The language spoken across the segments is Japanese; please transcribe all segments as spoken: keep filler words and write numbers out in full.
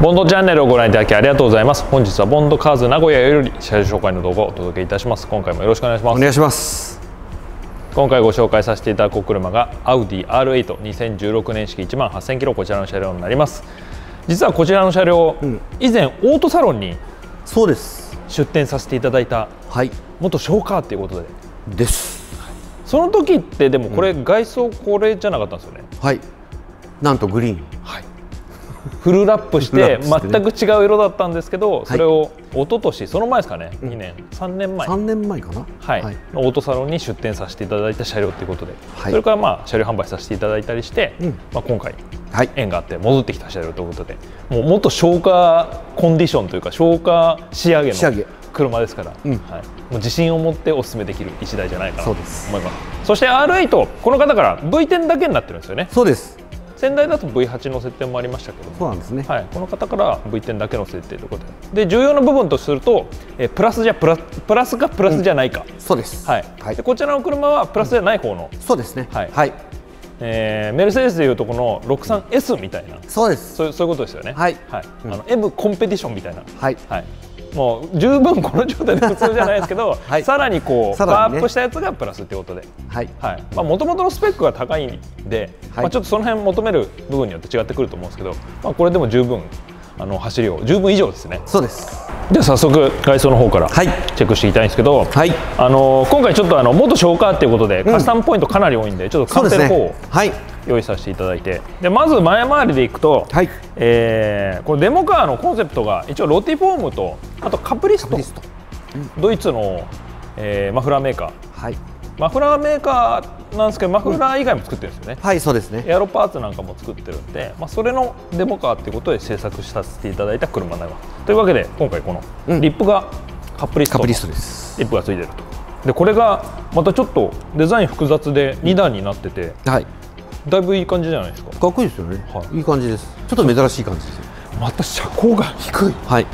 ボンドチャンネルをご覧いただきありがとうございます。本日はボンドカーズ名古屋より車種紹介の動画をお届けいたします。今回もよろしくお願いします。お願いします。今回ご紹介させていただくお車がAudi アールエイト にせんじゅうろくねん式 いちまんはっせんキロこちらの車両になります。実はこちらの車両、うん、以前オートサロンにそうです出店させていただいた、はい、元ショーカーということでですその時ってでもこれ、うん、外装これじゃなかったんですよね。はい、なんとグリーン、はい、フルラップして全く違う色だったんですけど、それを一昨年、その前ですかね、にねん、さんねんまえ、さんねんまえかな、はい、オートサロンに出店させていただいた車両ということで、それからまあ車両販売させていただいたりして、まあ今回、縁があって戻ってきた車両ということで、もう元消化コンディションというか、消化仕上げの車ですから、自信を持ってお勧めできる一台じゃないかなと思います。そして アールエイト、この方から ブイテン だけになってるんですよね。そうです。先代だと ブイエイト の設定もありましたけど、そうなんですね、はい、この方から ブイテン だけの設定ということで、で重要な部分とすると、えプラスじゃプラスプラスかプラスじゃないか、うん、そうです、はいはい、でこちらの車はプラスじゃない方の、うん、そうですね、はい、はい、えー、メルセデスでいうとこの ろくじゅうさんエス みたいな、うん、そうですそういうことですよね、はい、はい、あの M コンペティションみたいな、はい、はい、もう十分この状態で普通じゃないですけど、はい、さらにこうパワーアップしたやつがプラスということで、もともとのスペックが高いんで、はい、まあちょっとその辺求める部分によって違ってくると思うんですけど、まあ、これでも十分あの走りを十分以上ですね。そうです。じゃあ早速外装の方から、はい、チェックしていきたいんですけど、はい、あの今回ちょっとあの元ショーカーということで、うん、カスタムポイントかなり多いんでちょっとカンペの方を用意させていただいて、でまず前回りでいくと、はい、えー、このデモカーのコンセプトが一応ロティフォームとあとカプリスト、うん、ドイツの、えー、マフラーメーカー、はい、マフラーメーカーなんですけどマフラー以外も作ってるんですよね、うん、はい、そうですね、エアロパーツなんかも作ってるんで、まあ、それのデモカーということで制作させていただいた車になります。というわけで今回このリップがカプリスト、うん、カプリストですリップがついてると。でこれがまたちょっとデザイン複雑でに段になってて、うん、はい、だいぶいい感じじゃないですか。かっこいいですよね、はい、いい感じです。ちょっと珍しい感じですよ。また車高が低い、はい、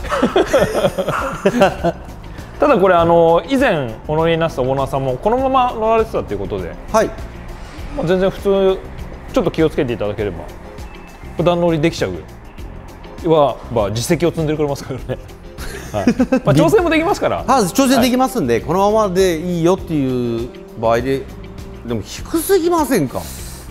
ただこれあの以前お乗りになったオーナーさんもこのまま乗られてたということで、はい、まあ全然普通ちょっと気をつけていただければ普段乗りできちゃういわば実績を積んでる車ですからねはい、まあ調整もできますから、はい、調整できますんで、はい、このままでいいよっていう場合ででも低すぎませんか。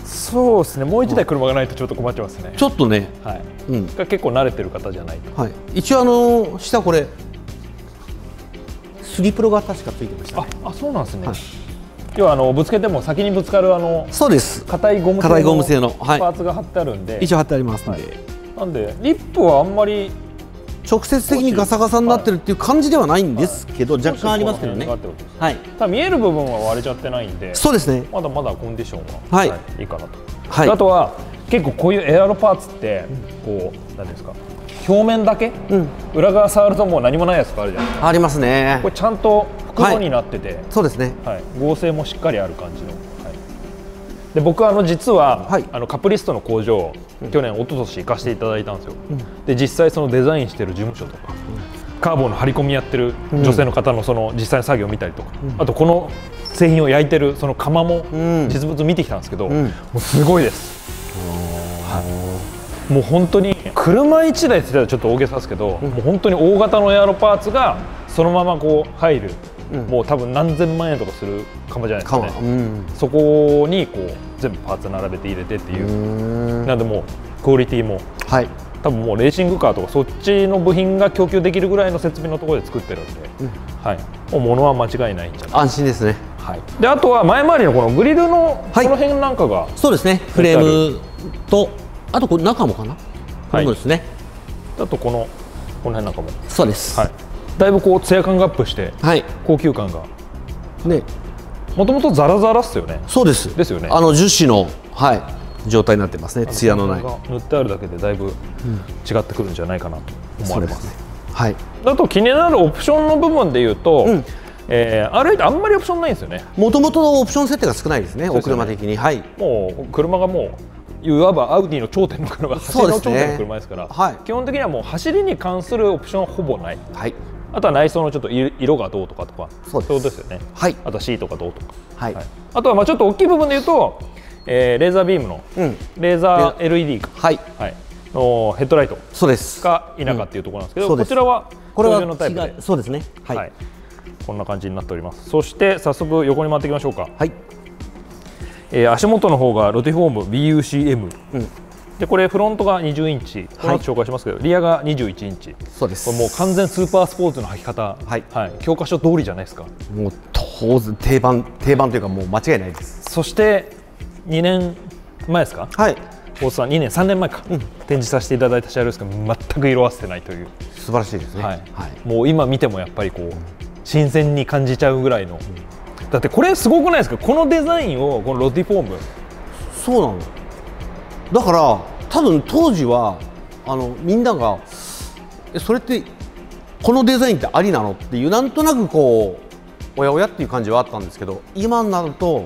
そうですね、もういちだい車がないとちょっと困っちゃいますね。ちょっとね、はい、うん、結構慣れてる方じゃないと、はい、一応あの下これスリプロが確かついてました、ね、あ、あ、そうなんですね、はい、要はあのぶつけても先にぶつかるあのそうです硬いゴム製のパーツが貼ってあるんで、はい、一応貼ってありますので、はい、なんでリップはあんまり直接的にガサガサになってるっていう感じではないんですけど、はい、若干ありますけどね。はい。ただ見える部分は割れちゃってないんで。そうですね。まだまだコンディションは、はい、はい、いいかなと。はい。あとは結構こういうエアロパーツってこう何ですか。表面だけ、うん、裏側触るともう何もないやつがあるじゃないですか。ありますね。これちゃんと袋になってて、はい。そうですね。はい。剛性もしっかりある感じの。はい。で僕はあの実は、はい、あのカプリストの工場。去年、一昨年行かせていただいたんですよ、うん、で実際、そのデザインしてる事務所とか、うん、カーボンの張り込みやってる女性の方 の, その実際の作業を見たりとか、うん、あとこの製品を焼いてるその窯も実物見てきたんですけど、うん、もうすごいです、はい、もう本当に車いちだいって言ったらちょっと大げさですけど、うん、もう本当に大型のエアロパーツがそのままこう入る、うん、もう多分何千万円とかする窯じゃないですかね、うん、そこにこう全部パーツ並べて入れてっていう、なんでもうクオリティも、はい、多分もうレーシングカーとかそっちの部品が供給できるぐらいの設備のところで作ってるんで、うん、はい、もう物は間違いないんじゃない安心ですね、はい、であとは前回りのこのグリルのこの辺なんかが、はい、そうですね、フレームとあとこれ中もかな、はい、ですね、あとこのこの辺なんかもそうです、はい、だいぶこうツヤ感がアップして、はい、高級感がね、もともとザラザラっすよね。そうです。ですよね。あの樹脂の、はい、状態になってますね。艶のない。塗ってあるだけでだいぶ違ってくるんじゃないかなと思われます。うん、そうですね、はい。あと気になるオプションの部分で言うと、うん、えー、あるいはあんまりオプションないんですよね。もともとのオプション設定が少ないですね。お車的に、はい。もう車がもういわばアウディの頂点の車が走りの頂点の車ですから、はい、基本的にはもう走りに関するオプションはほぼない。はい。あとは内装のちょっと色がどうとかとか、そういうことですよね。はい。あとはシートがどうとか。はい。はい、あとはまあちょっと大きい部分で言うと、えー、レーザービームの、うん、レーザー エルイーディー か。はい。はい。ヘッドライトか否かっていうところなんですけど、こちらは通常のタイプで、そうですね、はい、はい、こんな感じになっております。そして早速横に回っていきましょうか。はい、えー、足元の方がロティフォーム ビーユーシーエム、うん、でこれフロントがにじゅうインチ、この後紹介しますけど、はい、リアがにじゅういちインチ、そうです。これもう完全スーパースポーツの履き方、はい、はい、教科書通りじゃないですか。もう当然定番、定番というかもう間違いないです。そしてにねんまえですか、はい、大津さんにねんさんねんまえか、うん、展示させていただいた車両ですけど全く色あせてないという、素晴らしいですね、はい、はい、もう今見てもやっぱりこう新鮮に感じちゃうぐらいの、うん、だってこれすごくないですか、このデザインをこのロティフォーム。そうなのだから、多分当時はあのみんながえそれってこのデザインってありなのっていう、なんとなくこうおやおやっていう感じはあったんですけど、今になると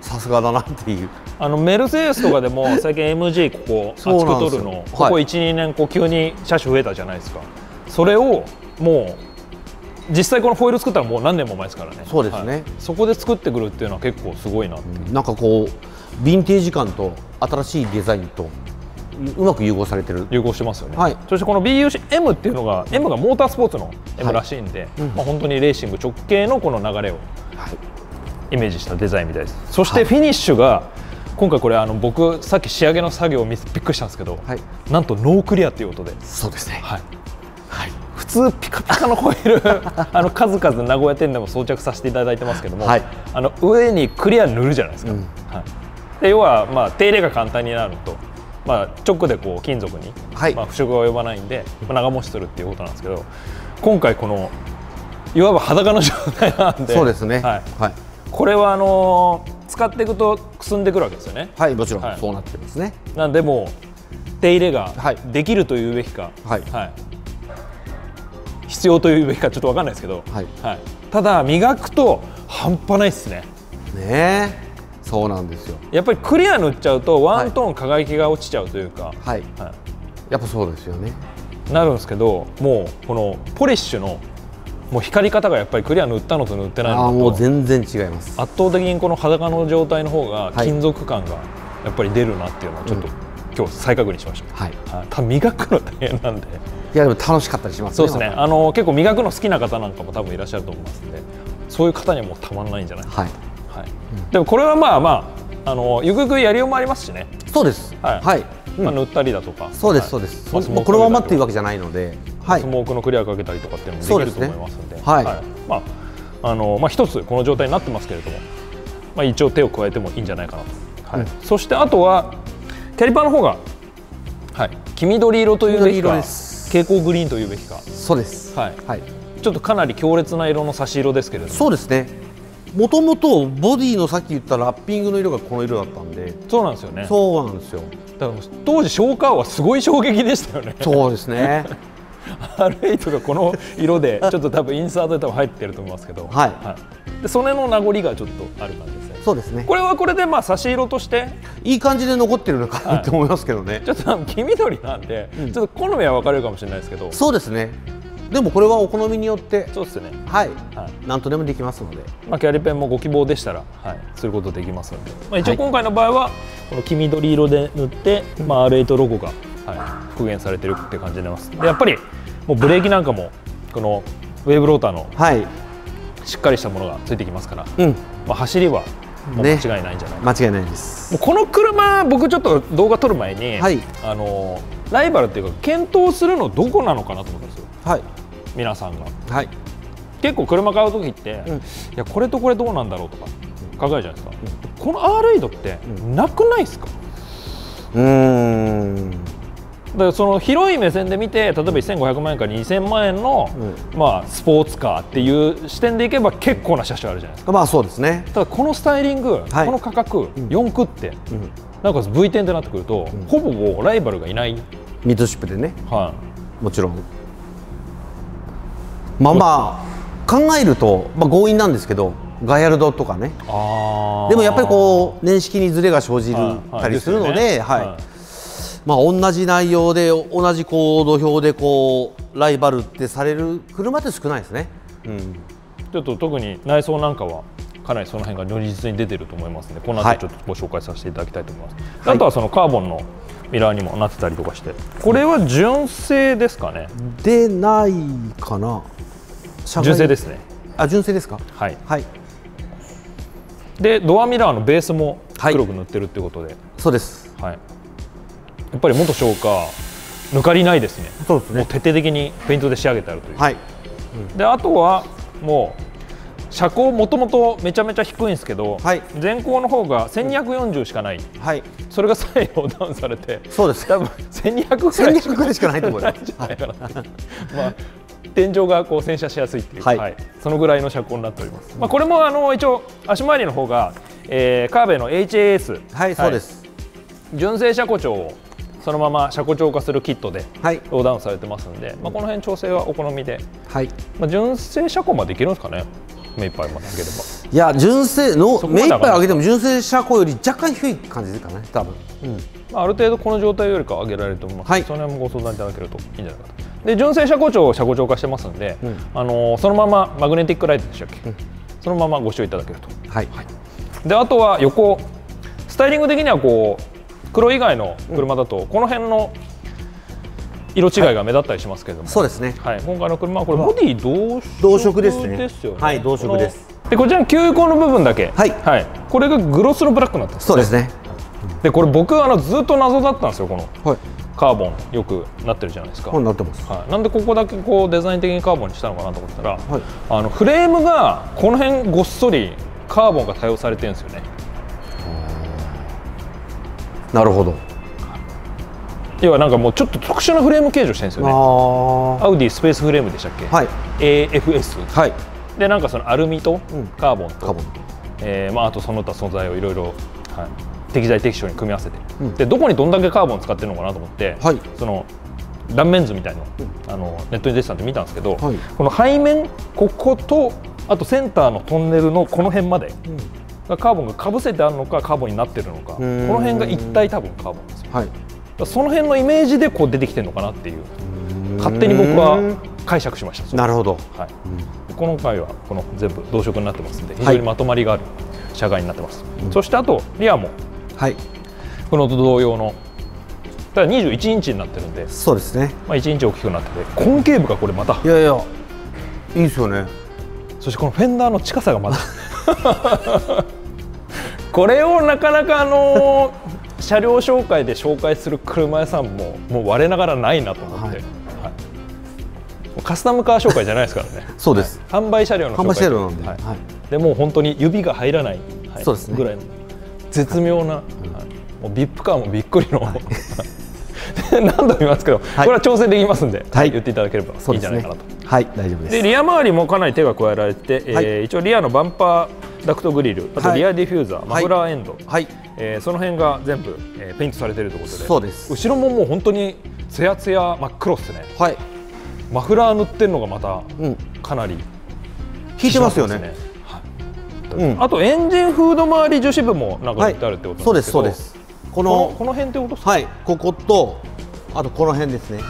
さすがだなっていう。あのメルセデスとかでも最近 エムジー ここ厚く取るの、ここいち、にねんこう急に車種増えたじゃないですか。それをもう実際このフォイル作ったらもう何年も前ですからね。そうですね、はい、そこで作ってくるっていうのは結構すごいなって、うん、なんかこうヴィンテージ感と新しいデザインとうまく融合されてる、融合してますよね、はい、そしてこの ビーユーシーエム っていうのが、 M がモータースポーツの エム らしいんで、はい、うん、まあ本当にレーシング直系のこの流れをイメージしたデザインみたいです。そしてフィニッシュが、はい、今回これあの僕さっき仕上げの作業を見てびっくりしたんですけど、はい、なんとノークリアっていうことで、そうですね、はい、はい、普通ピカピカのホイールあの数々名古屋店でも装着させていただいてますけども、はい、あの上にクリア塗るじゃないですか、うん、はい、で要はまあ手入れが簡単になると、まあ、直でこう金属に、はい、まあ腐食が及ばないんで長持ちするっていうことなんですけど、今回このいわば裸の状態なんで、そうですね、はい、はい、これはあのー使っていくとくすんでくるわけですよね。はい、もちろん、はい、そうなってますね。なんでもう手入れができるというべきか、はい、はい、必要というべきかちょっとわかんないですけど、はい、はい、ただ磨くと半端ないですね。ねえ、そうなんですよ。やっぱりクリア塗っちゃうとワントーン輝きが落ちちゃうというか、はい、はい、やっぱそうですよね。なるんですけど、もうこのポリッシュのもう光り方がやっぱりクリア塗ったのと塗ってないのと、あ、もう全然違います。圧倒的にこの裸の状態の方が金属感がやっぱり出るなっていうのをちょっと、うん、今日再確認しました。はい、多分磨くの大変なんで、いやでも楽しかったりしますね。そうですね、あの結構磨くの好きな方なんかも多分いらっしゃると思いますので、そういう方にはもうたまらないんじゃないですか。はい、はい、うん、でもこれはまあまあ、あのゆくゆくやりようもありますしね。そうです、はい、はい、まあ塗ったりだとか、そうですそうです。このままっていうわけじゃないので、はい、スモークのクリアかけたりとかっていうのもできると思いますので、はい、まああのまあ一つこの状態になってますけれども、まあ一応手を加えてもいいんじゃないかなと。はい。そしてあとはキャリパーの方が、はい、黄緑色というべきか、蛍光グリーンというべきか、そうです。はいはい。ちょっとかなり強烈な色の差し色ですけれども、そうですね。もともとボディのさっき言ったラッピングの色がこの色だったんで、そうなんですよね。そうなんですよ。当時消火はすごい衝撃でしたよね。そうですね。アールエイト がこの色でちょっと多分インサートで多分入ってると思いますけど、はい、はい、でそれの名残がちょっとある感じですね。そうですね。これはこれでまあ差し色としていい感じで残ってるのかなって思いますけどね。はい、ちょっと黄緑なんで、うん、ちょっと好みは分かれるかもしれないですけど。そうですね。でもこれはお好みによって、そうですね、はい、はい、なんとでもできますので、まあ、キャリペンもご希望でしたら、はい、することできますので、まあ、一応今回の場合はこの黄緑色で塗って、まあ、アールエイト ロゴが、はい、復元されてるって感じになります。でやっぱりもうブレーキなんかもこのウェーブローターの、はい、しっかりしたものがついてきますから、うん、まあ走りはもう間違いないんじゃないか、ね、間違いないです。もうこの車僕ちょっと動画撮る前に、はい、あのライバルっていうか検討するのどこなのかなと思ったんですよ。はい、皆さんが、はい、結構車買う時って、うん、いやこれとこれどうなんだろうとか考えるじゃないですか、うん、この アールエイト ってなくないですか。うーん、だからその広い目線で見て、例えばせんごひゃくまんえんからにせんまんえんの、うん、まあ、スポーツカーっていう視点でいけば結構な車種あるじゃないですか。まあそうですね。ただこのスタイリング、はい、この価格、うん、よん区って、うん、なんか ブイテン ってなってくると、うん、ほぼライバルがいない。ミッドシップでね、はい、もちろんまあまあ考えると、まあ、強引なんですけどガヤルドとかね、あでもやっぱりこう年式にずれが生じるたりするので、同じ内容で同じこう土俵でこうライバルってされる車って少ないですね、うん、ちょっと特に内装なんかはかなりその辺が如実に出てると思いますので、この後ちょっとご紹介させていただきたいと思います。はい、あとはそのカーボンのミラーにもなってたりとかして、これは純正ですかね。でないかな。純正ですね。あ、純正ですか。はい、はい、でドアミラーのベースも黒く塗ってるってことで、はい、そうです、はい、やっぱり元消火抜かりないですね。そうですね、もう徹底的にペイントで仕上げてあるという、はい、うん、であとはもう車高もともとめちゃめちゃ低いんですけど、はい、前高の方がせんにひゃくよんじゅうしかない、うん、はい、それが左右をダウンされて、そうです、多分せんにひゃくぐらいしかないと思います。天井がこう洗車しやすいっていう、はいはい、そのぐらいの車高になっております、うん、まあ、これもあの一応足回りの方が、えー、カーベの エイチエーエス、はい、そうです、はい、純正車高調をそのまま車高調化するキットでローダウンされてますんで、はい、まあ、この辺調整はお好みで、はい、まあ、純正車高までいけるんですかね、目いっぱい上げれば。いや、純正の目いっぱい上げても純正車高より若干低い感じですかね、多分、うん、まあ、ある程度この状態よりか上げられると思います、はい、その辺もご相談いただけるといいんじゃないかと。で純正車高調を車高調化してますんで、うん、あのそのままマグネティックライトでしたっけ、うん、そのままご使用いただけると、はい、はい、であとは横スタイリング的にはこう黒以外の車だとこの辺の色違いが目立ったりしますけれども、はい、そうですね、はい、今回の車はこれボディ同色ですね。はい、同色です。でこちらの吸光の部分だけ、はい、はい、これがグロスのブラックになってます、ね、そうですね。でこれ僕あのずっと謎だったんですよ、この、はい、カーボンよくなってるじゃないですか、なってます、はい、なんでここだけこうデザイン的にカーボンにしたのかなと思ったら、はい、あのフレームがこの辺ごっそりカーボンが多用されてるんですよね。なるほど。要はなんかもうちょっと特殊なフレーム形状してるんですよね。アウディスペースフレームでしたっけ、はい、エーエフエス、はい、でなんかそのアルミとカーボンと、うん、えー、まあ、あとその他素材をいろいろ適材適所に組み合わせて、うん、でどこにどんだけカーボン使ってるのかなと思って、はい、その断面図みたいの、うん、あのネットに出てたんで見たんですけど、はい、この背面こことあとセンターのトンネルのこの辺まで、うん、がカーボンがかぶせてあるのかカーボンになってるのか、この辺が一体多分カーボンですよ、はい、その辺のイメージでこう出てきてるのかなっていう、勝手に僕は解釈しました。なるほど、はい、うん、この回はこの全部同色になってますので非常にまとまりがある車外になってます、はい、そしてあとリアも、はい、このと同様のただにじゅういちインチになってるんで、そうですね、まあいちインチ大きくなってて、コンケーブがこれまたいやいやいいですよね。そしてこのフェンダーの近さがまたこれをなかなかあのー車両紹介で紹介する車屋さんももう我ながらないなと思って、はいはい、カスタムカー紹介じゃないですからねそうです、はい、販売車両の紹介なんで、はいはい、でもう本当に指が入らない、はい、そうですね、ぐらいの絶妙な、はいはい、もうビップカーもびっくりの、はい、何度も言いますけど、はい、これは調整できますんで、はい、言っていただければいいんじゃないかなと、ね、はい、大丈夫です。でリア周りもかなり手が加えられて、はい、えー、一応リアのバンパーダクトグリル、あとリアディフューザー、はい、マフラーエンド、はい、えー、その辺が全部、えー、ペイントされているということで、そうです。後ろももう本当につやつや真っ黒ですね、はい、マフラー塗ってるのがまたかなり、ね、引いてますよね、はい、うん、あとエンジンフード周り樹脂部もなんか塗ってあるってことなんですけど、はい、そうですそうです、このこの辺ってことですか、はい、こことあとこの辺ですね。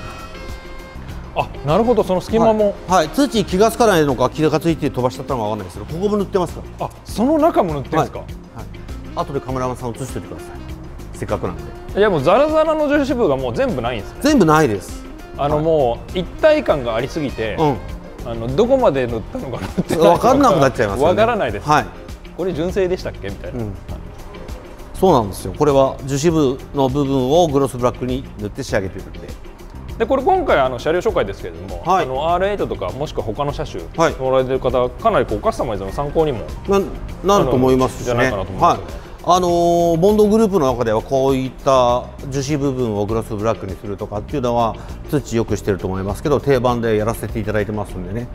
あ、なるほど、その隙間も、はい、はい、通知に気がつかないのか気がついて飛ばしちゃったのかわからないですけど、ここも塗ってますから。あ、その中も塗ってるんですか、はいはい、後でカメラマンさん映しておいてください、せっかくなんで。いやもうザラザラの樹脂部がもう全部ないんですね。全部ないです。あの、はい、もう一体感がありすぎて、うん、あのどこまで塗ったのかなって分かんなくなっちゃいますよね。分からないです、はい、これ純正でしたっけみたいな、うん、はい、そうなんですよ。これは樹脂部の部分をグロスブラックに塗って仕上げているので、でこれ今回あの車両紹介ですけれども、はい、あの アールエイト とかもしくは他の車種乗られている方、はい、かなりこうカスタマイズの参考にも な, なると思いますしね。あのー、ボンドグループの中ではこういった樹脂部分をグロスブラックにするとかっていうのは通知よくしてると思いますけど、定番でやらせていただいてますんでね、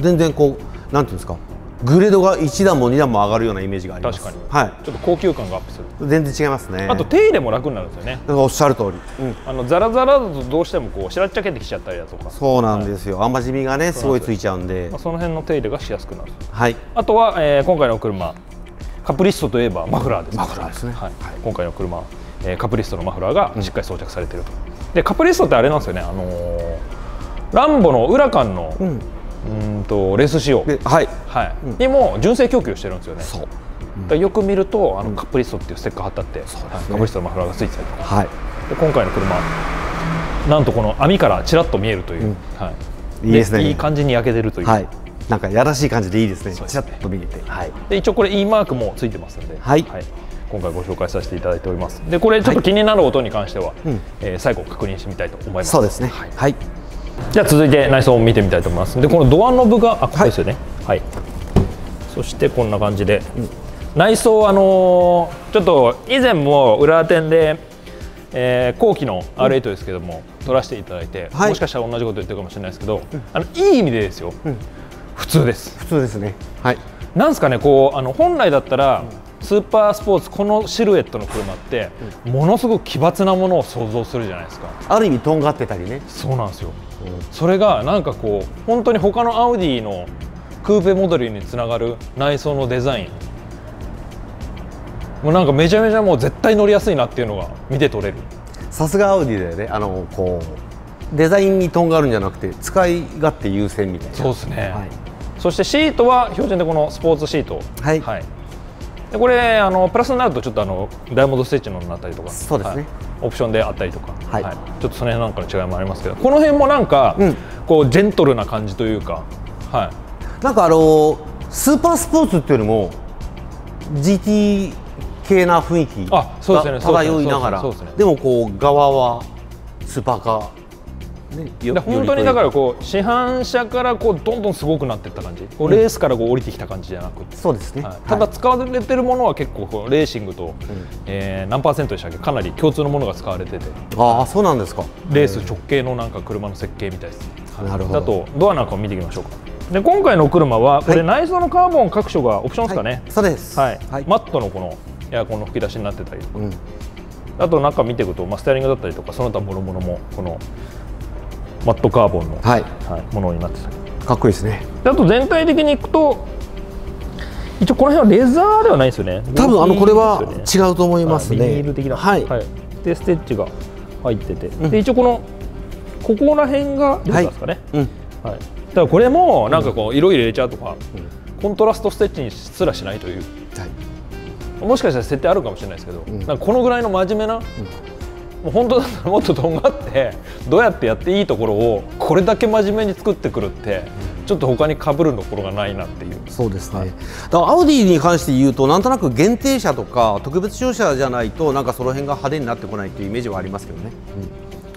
全然こうなんていうんですか、グレードがいちだんもにだんも上がるようなイメージがあります。確かに、はい、ちょっと高級感がアップする。全然違いますね。あと手入れも楽になるんですよね。おっしゃる通り、うん、あのザラザラだとどうしてもこうしらっちゃけてきちゃったりだとか、そうなんですよ、はい、甘じみがねすごいついちゃうんで、まあ、その辺の手入れがしやすくなる、はい、あとは、えー、今回の車カプリストといえばマフラーです、ね、マフラーですね、はい、はい、今回の車、えー、カプリストのマフラーがしっかり装着されていると、うん、でカプリストってあれなんですよね、あのー、ランボのウラカンの、うん、うんとレース仕様にも純正供給してるんですよね。そう、うん、よく見るとあのカプリストっていうステッカー貼ったって、カプリストのマフラーがついてたりとか。はい。で今回の車なんとこの網からちらっと見えるという、うん、はい、いいですね、いい感じに焼けてるという、はい、なんかやらしい感じでいいですね、ちらっと見えて、はい、で一応これ E マークもついてますので、はいはい、今回ご紹介させていただいております。でこれちょっと気になる音に関しては、はい、えー、最後確認してみたいと思います。そうですね、はい、はい、じゃあ続いて内装を見てみたいと思います。でこのドアノブがあ、ここですよね、はい、はい、そしてこんな感じで、うん、内装あのー、ちょっと以前も裏店で、えー、後期の アールエイト ですけども、うん、撮らせていただいて、はい、もしかしたら同じこと言ってるかもしれないですけど、うん、あのいい意味でですよ、うん、普通です、普通ですね、はい、なんですかね、こうあの本来だったら、うん、スーパースポーツ、このシルエットの車って、うん、ものすごく奇抜なものを想像するじゃないですか。ある意味とんがってたりね。そうなんですよ、うん、それがなんかこう本当に他のアウディのクーペモデルにつながる内装のデザイン、もうなんかめちゃめちゃもう絶対乗りやすいなっていうのが見て取れる。さすがアウディだよね、あのこうデザインにとんがるんじゃなくて使い勝手優先みたいな。そうですね、はい、そしてシートは標準でこのスポーツシート、はい、はい、これあのプラスになるとちょっとあのダイヤモンドステッチのになったりとか、そうですね、はい、オプションであったりとか、はいはい、ちょっとその辺なんかの違いもありますけど、この辺もなんか、うん、こうジェントルな感じというか、はい、なんかあのスーパースポーツっていうのも ジーティー 系な雰囲気が漂いながら、でもこう側はスーパーカー、ね、本当にだからこう市販車からこうどんどんすごくなっていった感じ、こうレースからこう降りてきた感じじゃなくて、そうですね、はい、ただ使われてるものは結構こうレーシングと、うん、えー、何パーセントでしたっけ、かなり共通のものが使われてて、ああそうなんですか、レース直系のなんか車の設計みたいですね。なるほど。あとドアなんかを見ていきましょうか。で今回のお車はこれ内装のカーボン各所がオプションですかね、はい、そうです、はい、はい、マットのこのエアコンの吹き出しになってたりとか、うん、あと中見ていくと、まあ、ステアリングだったりとかその他もろもろもこのマットカーボンの、はいはい、ものになってたり、かっこいいですね。であと全体的にいくと一応この辺はレザーではないですよね、多分あのこれは違うと思いますね、ビニール的な、はい、はい、でステッチが入ってて、うん、で一応このここら辺がレザーですかね、はい、うん、はい、だからこれもなんかこう色入れちゃうとか、うん、コントラストステッチにすらしないという、はい、もしかしたら設定あるかもしれないですけど、うん、なんかこのぐらいの真面目な、うん、もう本当だったらもっととんがってどうやってやっていいところをこれだけ真面目に作ってくるって、うん、ちょっと他にかぶるところがないなっていう。そうですね、はい、だからアウディに関して言うとなんとなく限定車とか特別商車じゃないとなんかその辺が派手になってこないというイメージはありますけどね、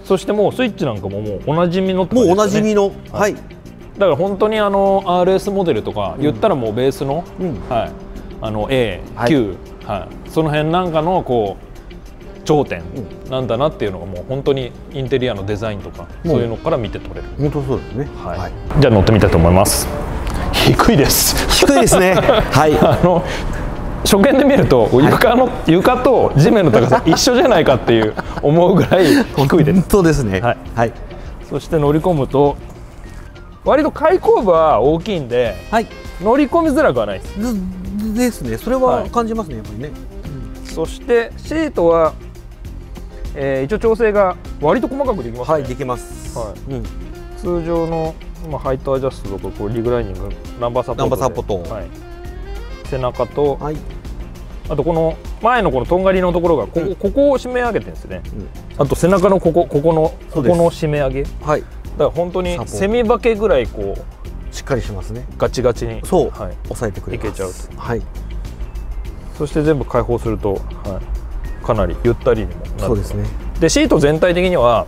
うん、そしてもうスイッチなんかももうおなじみのってことですよね。もうおなじみの、はい、はい、だから本当にあの アールエス モデルとか言ったらもうベースの、うん、はい、あの A、はい、Q、はい、その辺なんかのこう頂点なんだなっていうのがもう本当にインテリアのデザインとか、うん、そういうのから見て取れる。本当そうですね、はい、はい、じゃあ乗ってみたいと思います。低いです、低いですねはい、あの初見で見ると床の、はい、床と地面の高さ一緒じゃないかっていう思うぐらい低いです。本当ですね、はい、はい、そして乗り込むと割と開口部は大きいんで、はい、乗り込みづらくはないです。ですね、それは感じますね、はい、やっぱりね、うん、そしてシートは、えー、一応調整が割と細かくできますね。はい、できます、はい、うん、通常の、まあ、ハイトアジャストとかこうリグライニング、ナンバーサポート、ナンバーサポート、はい、背中と、はい、あとこの前のこのとんがりのところがここ、うん、ここを締め上げてるんですね、うん、あと背中のここ、ここのここの締め上げ、はい、だから本当にセミバケぐらいこうしっかりしますね。ガチガチに、そう、はい、押さえてくれます。いけちゃう。はい。そして全部開放すると、はい、かなりゆったりにもなる。そうですね。でシート全体的には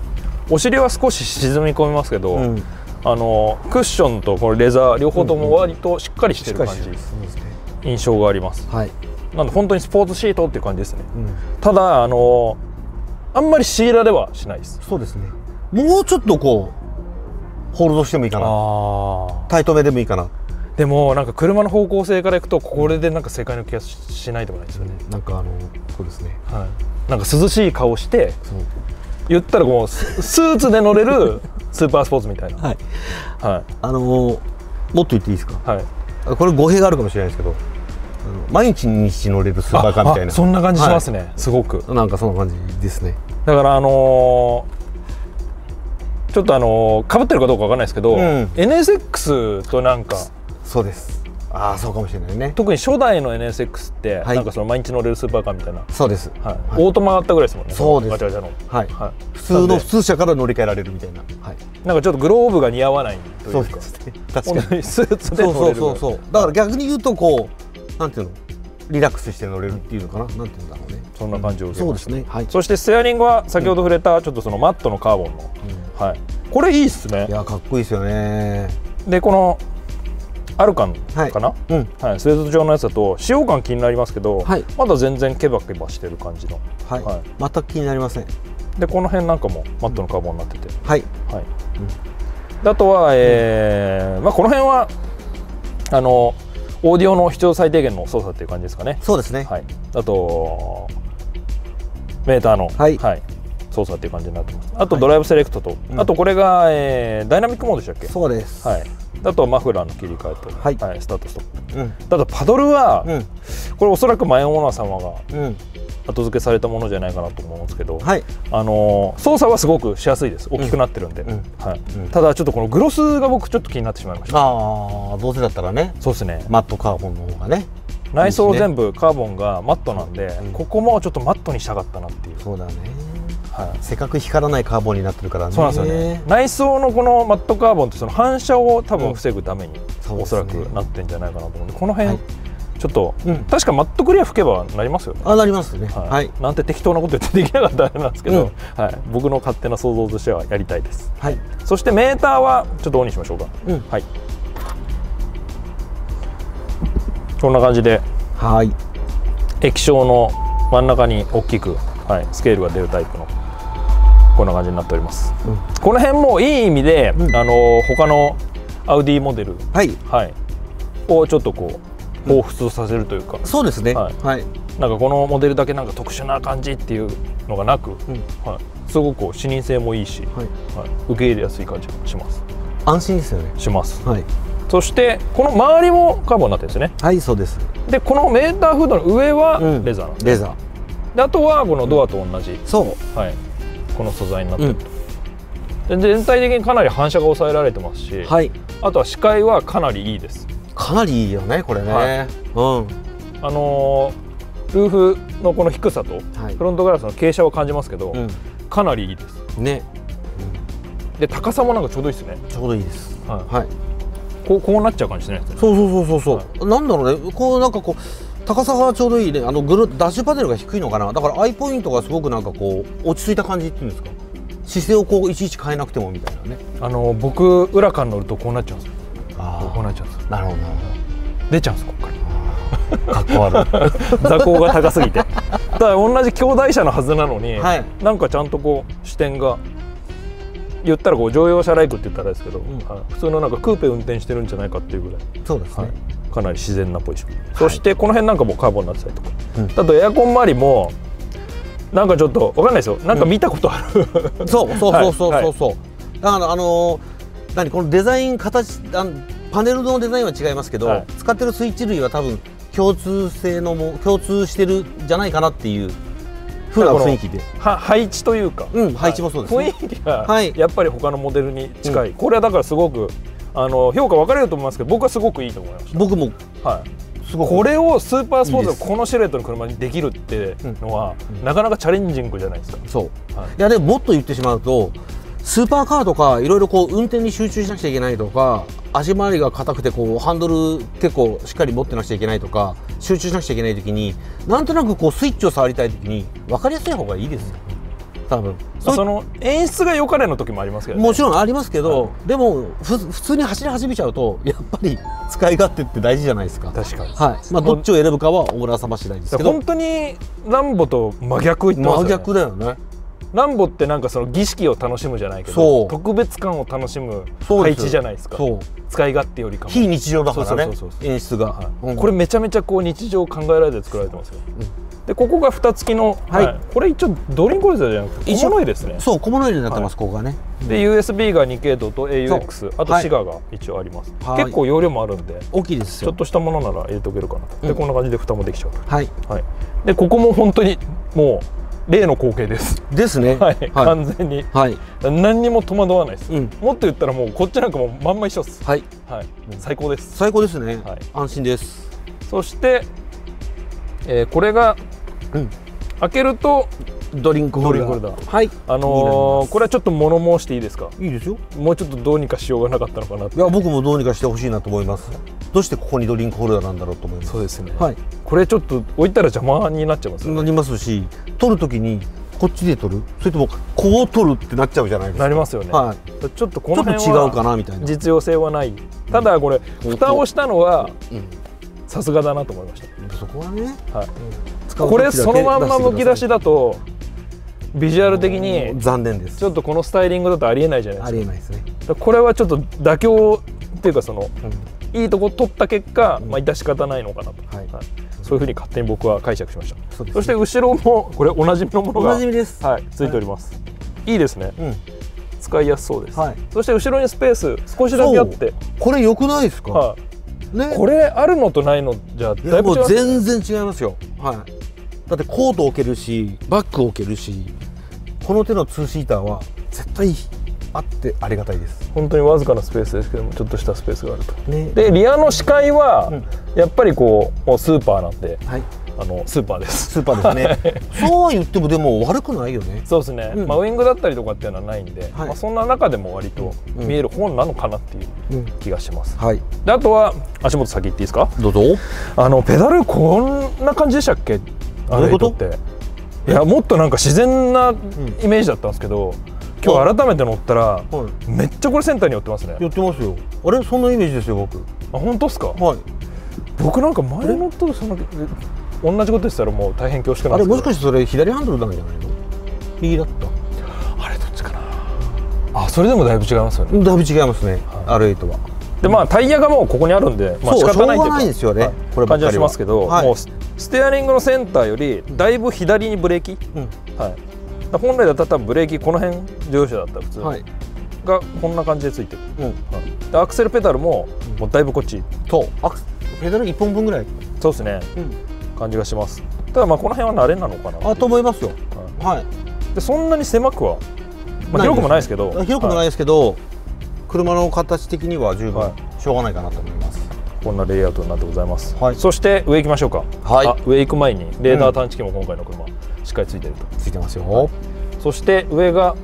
お尻は少し沈み込みますけど、うん、あのクッションとこのレザー両方とも割としっかりしてる感じ、うん、うん、印象があります。はい。なので本当にスポーツシートっていう感じですね。うん、ただあのあんまりシーラではしないです。そうですね。もうちょっとこう。ホールドしてもいいかな、タイトめでもいいかな。でもなんか車の方向性からいくとこれでなんか正解の気がしないとかないですよね。なんかあのそうですね、はい、なんか涼しい顔して言ったらこうスーツで乗れるスーパースポーツみたいなはい、はい、あのもっと言っていいですか、はい、これ語弊があるかもしれないですけど毎日日乗れるスーパーカーみたいな、そんな感じしますね、はい、すごくなんかそんな感じですね。だからあのーちょっとあのかぶってるかどうかわからないですけど、うん、エヌエスエックス となんかそうですああ、そうかもしれないね。特に初代の エヌエスエックス って、はい、なんかその毎日乗れるスーパーカーみたいな。そうです。はい。オートマあったぐらいですもんね。そうです。ガチャガチャの。はい。はい。普通の普通車から乗り換えられるみたいな。はい。なんかちょっとグローブが似合わないというか。そうですね。確かに。スーツで乗れる。そうそうそう。だから逆に言うとこう、なんていうの、リラックスして乗れるっていうのかな、なんていうんだろうね。そんな感じを受けました。そうですね。はい。そしてステアリングは先ほど触れたちょっとそのマットのカーボンの。はい。これいいっすね。いや、かっこいいですよね。でこのアルカンかな、スウェード状のやつだと使用感気になりますけど、はい、まだ全然ケバケバしてる感じの、はいはい、全く気になりません。でこの辺なんかもマットのカーボンになってて、あとは、えーまあ、この辺はあのオーディオの必要最低限の操作っていう感じですかね。そうですね、はい、あとメーターの、はいはい、操作っていう感じになってます。あとドライブセレクトと、はい、あとこれが、えー、ダイナミックモードでしたっけ。そうです、はい。あとマフラーの切り替えと、はいはい、スタートストップ、うん、あとパドルは、うん、これおそらく前オーナー様が後付けされたものじゃないかなと思うんですけど、はい、あのー、操作はすごくしやすいです。大きくなってるんで、ただちょっとこのグロスが僕ちょっと気になってしまいました。ああ、どうせだったらね。そうですね、マットカーボンの方がね、内装全部カーボンがマットなんで、うん、ここもちょっとマットにしたかったなっていう。そうだね、はい、せっかく光らないカーボンになってるからね。そうなんですよね。内装のこのマットカーボンってその反射を多分防ぐために、うん、おそらくなってんじゃないかなと思うんで、この辺、はい、ちょっと、うん、確かマットクリア吹けばなりますよね。あ、なりますね。はい。はい、なんて適当なこと言ってできなかったあれなんですけど、うん、はい、僕の勝手な想像としてはやりたいです。はい。そしてメーターはちょっとオンにしましょうか。うん、はい。こんな感じで、はい。液晶の真ん中に大きく、はい、スケールが出るタイプの。こんな感じになっております。うん、この辺もいい意味で、うん、あの他のアウディモデル、はいはい、をちょっとこう彷彿させるというか、うん、そうですね。はい。はい、なんかこのモデルだけなんか特殊な感じっていうのがなく、うん、はい、すごくこう視認性もいいし、はいはい、受け入れやすい感じがします。安心ですよね。します。はい。そしてこの周りもカーボンになってるんですね。はい、そうです。でこのメーターフードの上はレザーなんです、うん。レザー。であとはこのドアと同じ。うん、そう。はい。この素材になってると、うん、全体的にかなり反射が抑えられてますし、はい、あとは視界はかなりいいです。かなりいいよねこれね、はい、うん、あのー、ルーフのこの低さとフロントガラスの傾斜を感じますけど、はい、かなりいいですね、うん、で高さもなんかちょうどいいですね。ちょうどいいです。はい、はい、こうこうなっちゃう感じしないですね。そうそうそうそうそう、はい、なんだろうね、こうなんかこう高さがちょうどいいね。あのグロダッシュパネルが低いのかな。だからアイポイントがすごくなんかこう落ち着いた感じっていうんですか。姿勢をこういちいち変えなくてもみたいなね。あの僕ウラカン乗るとこうなっちゃうんですよ。ああ、こうなっちゃうんですよ。なるほどなるほど。出ちゃうんですここから。かっこ悪い。座高が高すぎて。だから同じ兄弟車のはずなのに、はい、なんかちゃんとこう視点が言ったらこう乗用車ライクって言ったらですけど、うん、普通のなんかクーペ運転してるんじゃないかっていうぐらい。そうですね。はい、かなり自然なポジション、はい、そしてこの辺なんかもカーボンになってたりとか、うん、あとエアコン周りもなんかちょっとわかんないですよ、なんか見たことある、うん、そうそうそうそうそう、はい、だからあのー、何このデザイン形あのパネルのデザインは違いますけど、はい、使ってるスイッチ類は多分共通性のも共通してるじゃないかなっていうふうな雰囲気で配置というか、うん、配置もそうです、ね、雰囲気がやっぱり他のモデルに近い、はい、これはだからすごくあの評価分かれると思いますけど、僕はすごくいいと思いました。僕も、はい、すごくこれをスーパースポーツのこのシルエットの車にできるってのは、うん、なかなかチャレンジングじゃないですか。そう、はい、いやでももっと言ってしまうとスーパーカーとかいろいろこう運転に集中しなくちゃいけないとか、足回りが硬くてこうハンドル結構しっかり持ってなくちゃいけないとか、集中しなくちゃいけない時になんとなくこうスイッチを触りたい時に分かりやすい方がいいですよ。多分その演出が良かれの時もありますけど、ね、もちろんありますけど、はい、でもふ普通に走り始めちゃうとやっぱり使い勝手って大事じゃないですか。確かに、はい、まあ、どっちを選ぶかはオーナー様次第ですけど、本当にランボと真逆いってますよね。真逆だよね。ランボってなんかその儀式を楽しむじゃないけど特別感を楽しむ配置じゃないですか。使い勝手よりかも非日常だからね、演出が。これめちゃめちゃこう日常を考えられて作られてますよ。でここが蓋付きの、はいはい、これ一応ドリンクホルダーじゃなくて小物入れですね。そう小物入れになってます、はい、ここがね。で ユーエスビー がに系統と エーユーエックス、 あとシガーが一応あります、はい、結構容量もあるんで大きいですよ。ちょっとしたものなら入れておけるかなと、うん、でこんな感じで蓋もできちゃうと、はい、はい、でここも本当にもう例の光景ですですね、はい、はい、完全に、はい、何にも戸惑わないです、うん、もっと言ったらもうこっちなんかもまんま一緒です。はい、はい、最高です。最高ですね、はい、安心です。そして、えー、これが、うん、開けるとドリンクホルダー。はい。あのこれはちょっと物申していいですか。いいですよ。もうちょっとどうにかしようがなかったのかな。いや僕もどうにかしてほしいなと思います。どうしてここにドリンクホルダーなんだろうと思います。そうですね。はい。これちょっと置いたら邪魔になっちゃいますよね。なりますし、取るときにこっちで取る、それともこう取るってなっちゃうじゃないですか。なりますよね。はい。ちょっとこの辺はちょっと違うかなみたいな。実用性はない。ただこれ蓋をしたのはさすがだなと思いました。そこはね。はい。これそのまんまむき出しだと。ビジュアル的に残念です。ちょっとこのスタイリングだとありえないじゃないですか。ありえないですね。これはちょっと妥協っていうかその、うん、いいとこを取った結果、うん、まあ致し方ないのかなと、はいはい、そういうふうに勝手に僕は解釈しました。 そ,、ね、そして後ろもこれおなじみのものがおなじみです、はい、ついております、はい、いいですね、うん、使いやすそうです、はい、そして後ろにスペース少しだけあって、これ良くないですか、はい、ね、これあるのとないのじゃだいぶ違う。全然違いますよ、はい。だってコート置けるしバッグ置けるし、この手のツーシーターは絶対あってありがたいです。本当にわずかなスペースですけども、ちょっとしたスペースがあると、ね、でリアの視界は、うん、やっぱりこうもうスーパーなんで、はい、あのスーパーです。スーパーですねそうは言ってもでも悪くないよね。そうですね、うん、まあ、ウイングだったりとかっていうのはないんで、はい、まあ、そんな中でも割と見える本なのかなっていう気がします、うん、はい。であとは足元先行っていいですか。どうぞ。あのペダルこんな感じでしたっけ。どういうことっていやもっとなんか自然なイメージだったんですけど、今日改めて乗ったらめっちゃこれセンターに寄ってますね。寄ってますよ。あれそんなイメージですよ僕。あ、本当ですか。はい。僕なんか前乗ったとそんな同じことしたらもう大変恐縮なんですけど、あれもしかしてそれ左ハンドルなんじゃないの。右だった。あれどっちかなあ。それでもだいぶ違いますよね。だいぶ違いますね、アールエイトは。でまあタイヤがもうここにあるんで仕方ないっていう感じはしますけど、もうステアリングのセンターよりだいぶ左にブレーキ、うん、はい、本来だったら多分ブレーキこの辺乗用車だったら普通、はい、がこんな感じでついてる、うん、はい、でアクセルペダルも、うん、もうだいぶこっちとペダルいっぽんぶんぐらい、そうですね、うん、感じがします。ただまあこの辺は慣れなのかなあと思いますよ、はい、はい、でそんなに狭くは、まあ、広くもないですけど、広くもないですけど、はい、車の形的には十分しょうがないかなと思います、はい。こんなレイアウトになってございます。はい、そして上行きましょうか。はい、あ、上行く前にレーダー探知機も今回の車、うん、しっかりついてると。ついてますよ。はい、そして上が、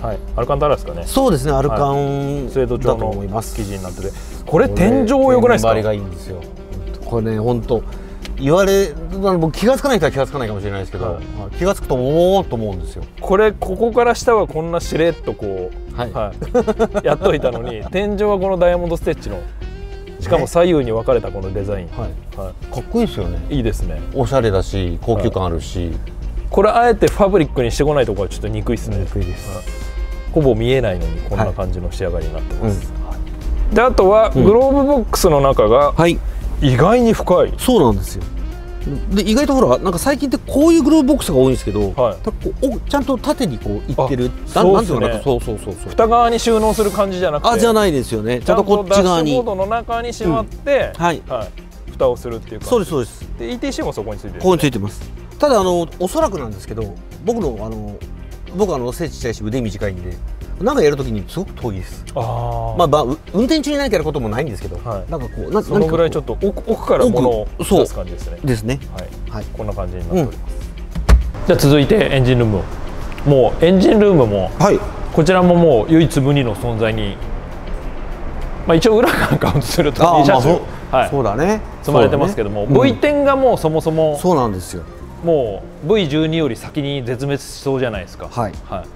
はい、アルカンタラですかね。そうですね、アルカンスウェード調の生地になってて、これ天井良くないですか。これがいいんですよ。これね、本当言われ、僕気がつかない人は気がつかないかもしれないですけど、はい、気がつくとおおと思うんですよ。これここから下はこんなしれっとこう、はい、はい、やっといたのに天井はこのダイヤモンドステッチの。しかも左右に分かれたこのデザイン、かっこいいですよね。いいですね。おしゃれだし高級感あるし、これあえてファブリックにしてこないところはちょっと憎いですね。憎いです。ほぼ見えないのにこんな感じの仕上がりになってます。であとはグローブボックスの中が意外に深い。そうなんですよ。で意外とほらなんか最近ってこういうグローブボックスが多いんですけど、ちゃんと縦にこういってる、なんていうのかな、そうそうそうそう、蓋側に収納する感じじゃなくて、あ、じゃないですよね。ちゃんとこっち側に、ダッシュボードの中にしまって、はい、蓋をするっていうか。そうですそうです。で イーティーシー もそこについてる。ここについてます。ただあのおそらくなんですけど、僕のあの僕あの背小さいし腕短いんで、なんかやるときにすごく遠いです。ああ。まあ運転中に何かやることもないんですけど、なんかこうなんかそのぐらいちょっと奥から物を出す感じですね。ですね。はいはい。こんな感じになっております。じゃあ続いてエンジンルーム。もうエンジンルームもこちらももう唯一無二の存在に。まあ一応裏側カウントするとに車種、はい、そうだね。積まれてますけども、ブイテンがもうそもそもそうなんですよ。もう ブイじゅうに より先に絶滅しそうじゃないですか。はいはい。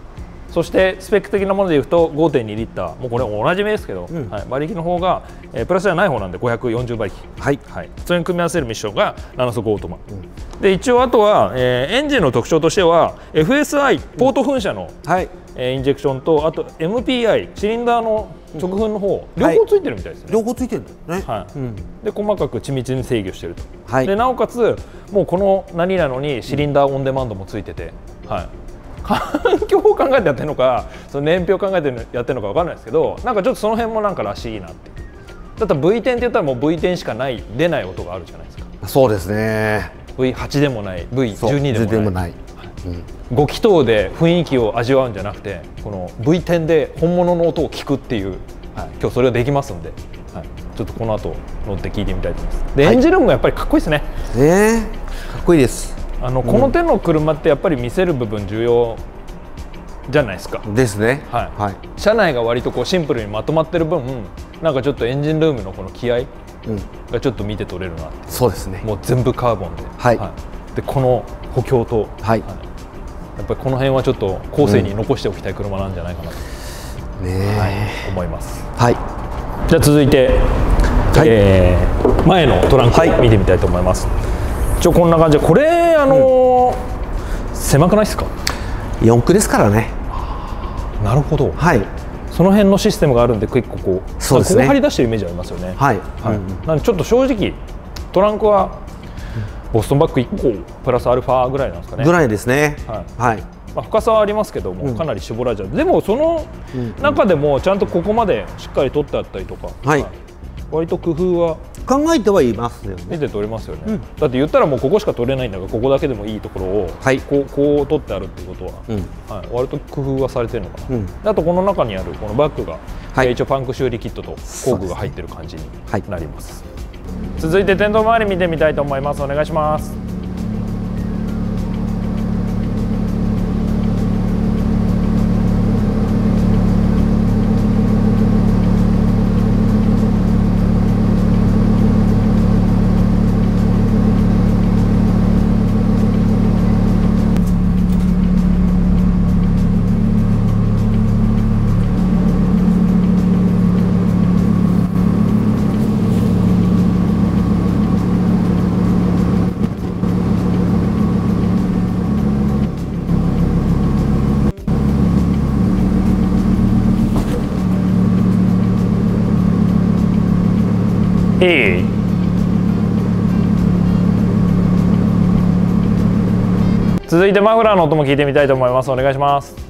そしてスペック的なものでいうと ごてんにリッター、もうこれおなじみですけど、うん、はい、馬力の方が、えー、プラスじゃない方なんでごひゃくよんじゅうばりき、はいはい、それに組み合わせるミッションがななそくオートマ、うん、で一応あとは、えー、エンジンの特徴としては エフエスアイ ポート噴射の、うん、はい、えー、インジェクションと、あと エムピーアイ シリンダーの直噴の方、うん、両方ついてるみたいですね。両方ついてるんだよね、はい、うん、で細かく緻密に制御してると、はい、でなおかつもうこの何なのにシリンダーオンデマンドもついてて、はい、環境を考えてやってるのか、その燃費を考えてやってるのかわからないですけど、なんかちょっとその辺もなんからしいなって。だったら ブイテン って言ったらもう ブイテン しかない出ない音があるじゃないですか。そうですね。ブイはち でもない、ブイじゅうに でもない、ご気筒で雰囲気を味わうんじゃなくて、この ブイテン で本物の音を聞くっていう、はい、今日それができますんで、はい、ちょっとこの後乗って聞いてみたいと思います。で、はい、エンジンルームがやっぱりかっこいいですね。えー、かっこいいです。あのこの手の車ってやっぱり見せる部分重要じゃないですか。ですね。はい。はい、車内が割とこうシンプルにまとまってる分、なんかちょっとエンジンルームのこの気合がちょっと見て取れるなって。うん、そうですね。もう全部カーボンで。はい、はい。でこの補強と、はい、はい。やっぱりこの辺はちょっと後世に残しておきたい車なんじゃないかなと、うん、ね、はい、思います。はい。じゃあ続いて、はい、えー、前のトランク、はい、見てみたいと思います。一応こんな感じで、これあのーうん、狭くないですか？四駆ですからね。なるほど。はい。その辺のシステムがあるんで、結構こう、そうですね。ここ張り出してるイメージありますよね。はい。はい。なんでちょっと正直トランクはボストンバッグいっこプラスアルファぐらいなんですかね。ぐらいですね。はい。はい、まあ深さはありますけども、かなり絞られちゃう。うん、でもその中でもちゃんとここまでしっかり取ってあったりとか。はい。割と工夫は考えてはいますよね。見て取れますよね。うん、だって言ったらもうここしか取れないんだから、ここだけでもいいところをこうこう取ってあるっていうことは、うん、はい、割と工夫はされてるのかな。うん、あとこの中にあるこのバッグが、はい、一応パンク修理キットと工具が入ってる感じになります。はい、続いて天井周り見てみたいと思います。お願いします。えー、続いてマフラーの音も聞いてみたいと思います。お願いします。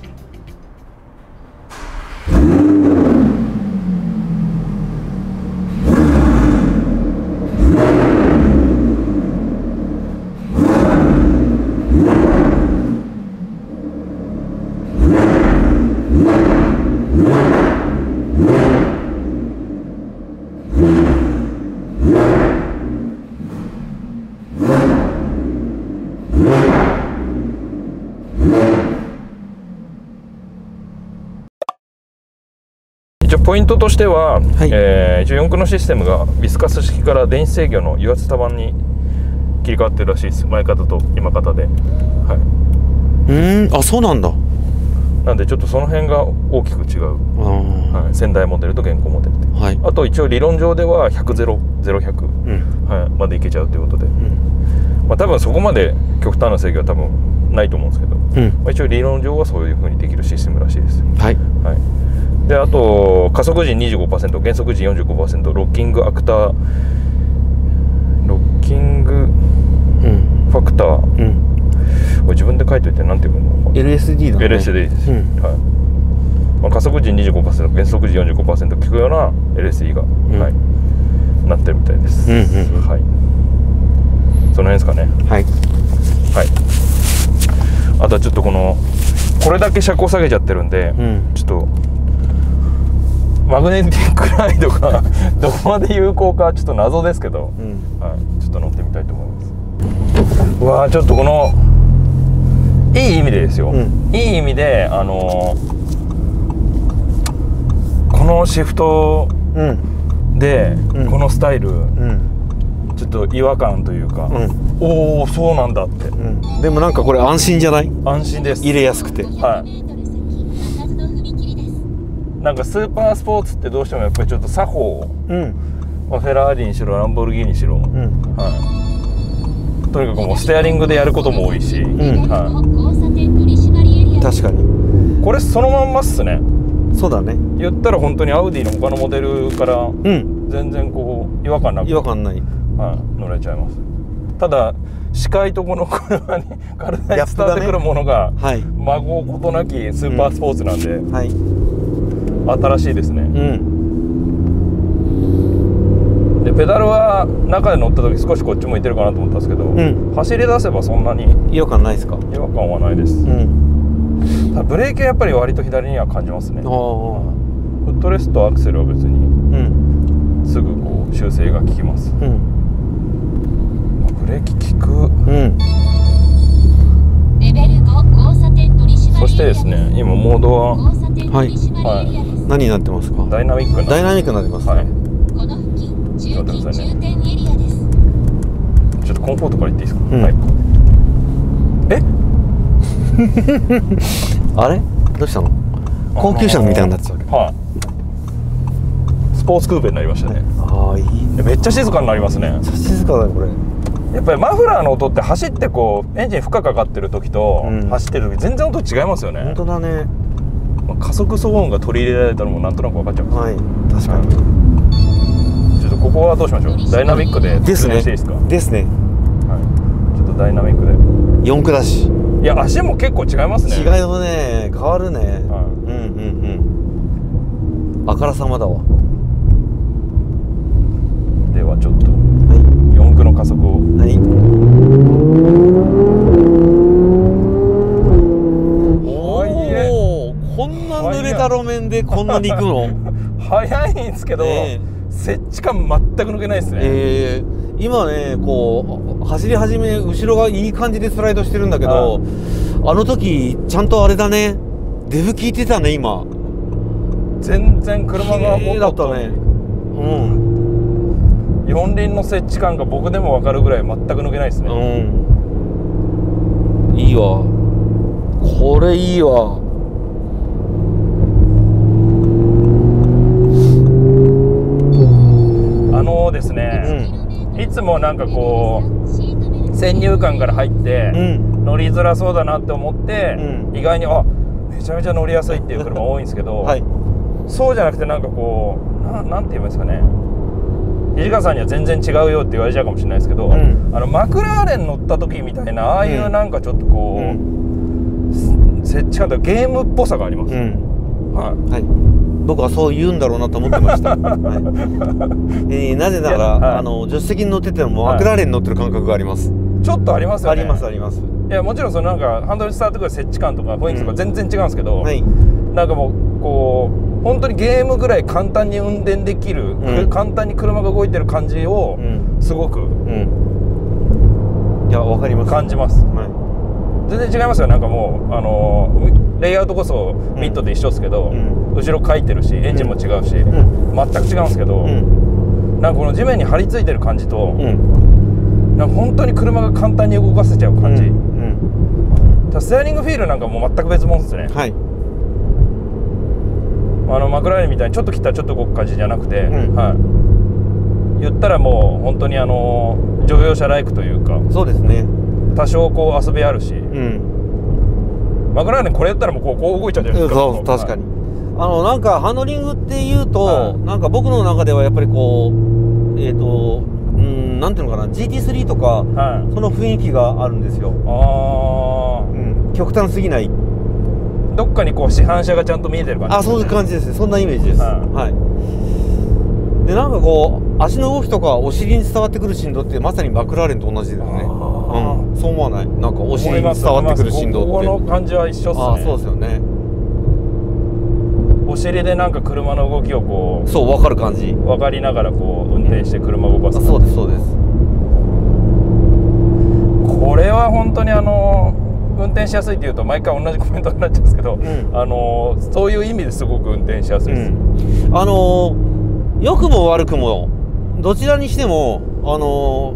ポイントとしては、はい、えー、一応よん駆のシステムがビスカス式から電子制御の油圧多板に切り替わってるらしいです。前方と今方で、はい、うん、あ、そうなんだ。なんでちょっとその辺が大きく違う、はい、先代モデルと現行モデルで、はい、あと一応理論上ではひゃく、ゼロ、ゼロ、ひゃく、うん、はい、までいけちゃうということで、うん、まあ、多分そこまで極端な制御は多分ないと思うんですけど、うん、まあ、一応理論上はそういうふうにできるシステムらしいです。はい、はい。で、あと加速時 にじゅうごパーセント、 減速時 よんじゅうごパーセント、 ロッキングアクターロッキングファクター、うん、自分で書いといて何ていうのか エルエスディー だね。 エルエスディー です、うん、はい。まあ、加速時 にじゅうごパーセント、 減速時 よんじゅうごパーセント 効くような エルエスディー が、うん、はい、なってるみたいです。はい、その辺ですかね。はい、はい。あとはちょっとこのこれだけ車高下げちゃってるんで、うん、ちょっとマグネティックライドがどこまで有効かちょっと謎ですけど、うん、はい、ちょっと乗ってみたいと思います。うわー、ちょっとこのいい意味でですよ、うん、いい意味であのー、このシフトで、うん、このスタイル、うん、ちょっと違和感というか、うん、おお、そうなんだって、うん、でもなんかこれ安心じゃない？安心です。入れやすくて、はい。なんかスーパースポーツってどうしてもやっぱりちょっと作法を、うん、まあフェラーリにしろランボルギーニにしろ、うん、はい、とにかくもうステアリングでやることも多いし、うん、はい、確かにこれそのまんまっすね。そうだね。言ったら本当にアウディの他のモデルから全然こう違和感なく、違和感ない、はい、乗れちゃいます。ただ視界とこの車に体に伝わってくるものが、ね、はい、孫をことなきスーパースポーツなんで、うん、はい、新しいですね。うん、でペペダルは中で乗った時少しこっち向いてるかなと思ったんですけど、うん、走り出せばそんなに違和感ないですか？違和感はないです、うん、ただブレーキはやっぱり割と左には感じますね。フットレストアクセルは別にすぐこう修正が効きます、うん、まあ、ブレーキ効く、うん、そしてですね今モードは、はいはい、何になってますか？ダイナミックなダイナミックになってますね、はい、この付近ちょっとコンフォートから行っていいですか？うん、はい、えあれどうしたの？高級車みたいになってたわけ、はい、スポーツクーペになりましたね。ああ、いい、めっちゃ静かになりますね。静かだねこれ。やっぱりマフラーの音って走ってこうエンジン負荷かかってる時と、うん、走ってる時全然音違いますよね。本当だね。まあ、加速騒音が取り入れられたのもなんとなく分かっちゃいます、はい、確かに、はい、ここはどうしましょう？ダイナミックで説明していいですか？ですね。はい。ちょっとダイナミックで。四駆だし。いや足も結構違いますね。違いはね、変わるね。はい、うんうんうん。あからさまだわ。ではちょっと四駆の加速を。はい。おお、こんな濡れた路面でこんなに行くの？早いんですけど。ね、接地感全く抜けないですね、えー、今ねこう走り始め後ろがいい感じでスライドしてるんだけど、 あ, あの時ちゃんとあれだね、デブ効いてたね。今全然車が綺麗だったね、うん、四輪の接地感が僕でも分かるぐらい全く抜けないですね、うん、いいわこれ、いいわ。ですね、うん、いつもなんかこう先入観から入って、うん、乗りづらそうだなって思って、うん、意外にあめちゃめちゃ乗りやすいっていう車多いんですけど、はい、そうじゃなくてなんかこう な, なんて言いますかね、土方さんには全然違うよって言われちゃうかもしれないですけど、うん、あのマクラーレン乗った時みたいなああいうなんかちょっとこう、うん、設置感とゲームっぽさがあります。僕はそう言うんだろうなと思ってました。はい、えー、なぜなら、はい、あの助手席に乗っててもマクラーレンに乗ってる感覚があります。はい、ちょっとありますよね。ありますあります。いやもちろんそのなんかハンドルスタートとか接地感とか雰囲気とか全然違うんですけど、うん、はい、なんかもうこう本当にゲームぐらい簡単に運転できる、うん、簡単に車が動いてる感じをすごく、うんうん、いやわかります。感じます。はい、全然違いますよ。なんかもうあのー。レイアウトこそミッドで一緒ですけど、うん、後ろかいてるしエンジンも違うし、うん、全く違うんですけど、うん、なんかこの地面に張り付いてる感じと、うん、なんか本当に車が簡単に動かせちゃう感じ、うんうん、ステアリングフィールなんかもう全く別物ですね、はい、あのマクラーレンみたいにちょっと切ったらちょっと動く感じじゃなくて、うん、はい、言ったらもう本当にあの乗用車ライクというか、そうですね、多少こう遊びあるし、うん、マクラーレンこれやったらもうこう、こう動いちゃうじゃないですか。そう、確かに。あのなんかハンドリングっていうと、はい、なんか僕の中ではやっぱりこうえっ、ー、とうんなんていうのかな ジーティースリー とか、はい、その雰囲気があるんですよ。ああ、うん、極端すぎない。どっかにこう市販車がちゃんと見えてる感じ、ね。あ、そういう感じですね。そんなイメージです。はい。はい、でなんかこう足の動きとかお尻に伝わってくる振動ってまさにマクラーレンと同じですね。うん、そう思わない？なんかお尻に伝わってくる振動ってここの感じは一緒っすね。ああ、そうですよね。お尻でなんか車の動きをこうそう分かる感じ、分かりながらこう運転して車を動かす、うん、そうですそうです。これは本当にあの運転しやすいっていうと毎回同じコメントになっちゃうんですけど、うん、あのそういう意味ですごく運転しやすいです、うん、あの良くも悪くもどちらにしてもあの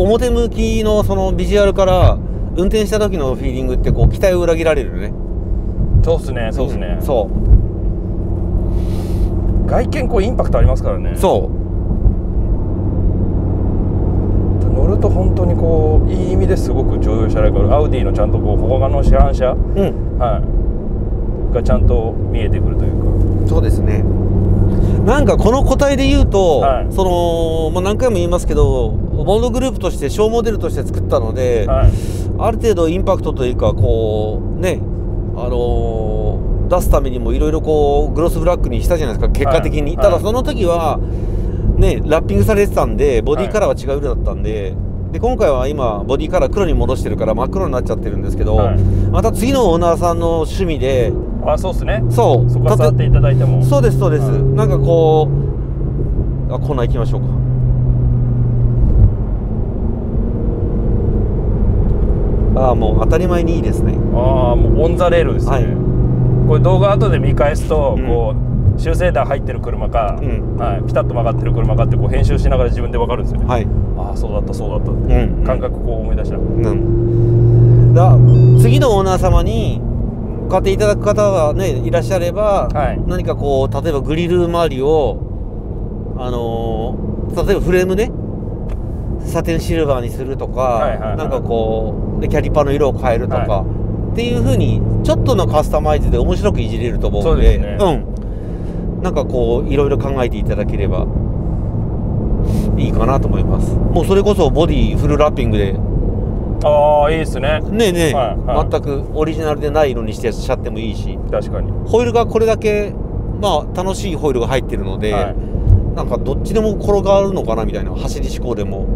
表向きのそのビジュアルから運転した時のフィーリングってこう期待を裏切られるね。そうですね、そうですね、うん、そう外見こうインパクトありますからね。そう乗ると本当にこういい意味ですごく乗用車ライク、アウディのちゃんとこう他の市販車、うん、はい、がちゃんと見えてくるというか。そうですね。なんかこの個体で言うと、はい、そのまあ、何回も言いますけどボンドグループとして小モデルとして作ったので、はい、ある程度インパクトというかこうね、あのー、出すためにもいろいろこうグロスブラックにしたじゃないですか結果的に、はいはい、ただその時はね、ラッピングされてたんでボディカラーは違う色だったんで、はい、で今回は今ボディカラー黒に戻してるから真っ黒になっちゃってるんですけど、はい、また次のオーナーさんの趣味で、あ、そうですね、そうそこは触っていただいても、そうですそうです、はい、なんかこう、あ、コーナー行きましょうか。ああ、もう当たり前にいいですね。ああ、もうオンザレールですね、はい、これ動画後で見返すと、うん、こう修正弾入ってる車か、うん、はい、ピタッと曲がってる車かってこう編集しながら自分で分かるんですよね、はい、ああそうだったそうだったって、うん、感覚こう思い出した、うん、だ次のオーナー様に買っていただく方がねいらっしゃれば、はい、何かこう例えばグリル周りをあのー、例えばフレームねサテンシルバーにするとか、なんかこうでキャリパーの色を変えるとか、はい、っていう風にちょっとのカスタマイズで面白くいじれると思うので、ね、うん、なんかこういろいろ考えていただければいいかなと思います。もうそれこそボディフルラッピングで、ああいいですね。ねえねえ、はいはい、全くオリジナルでない色にしてしちゃってもいいし、確かにホイールがこれだけまあ楽しいホイールが入ってるので、はい、なんかどっちでも転がるのかなみたいな走り思考でも。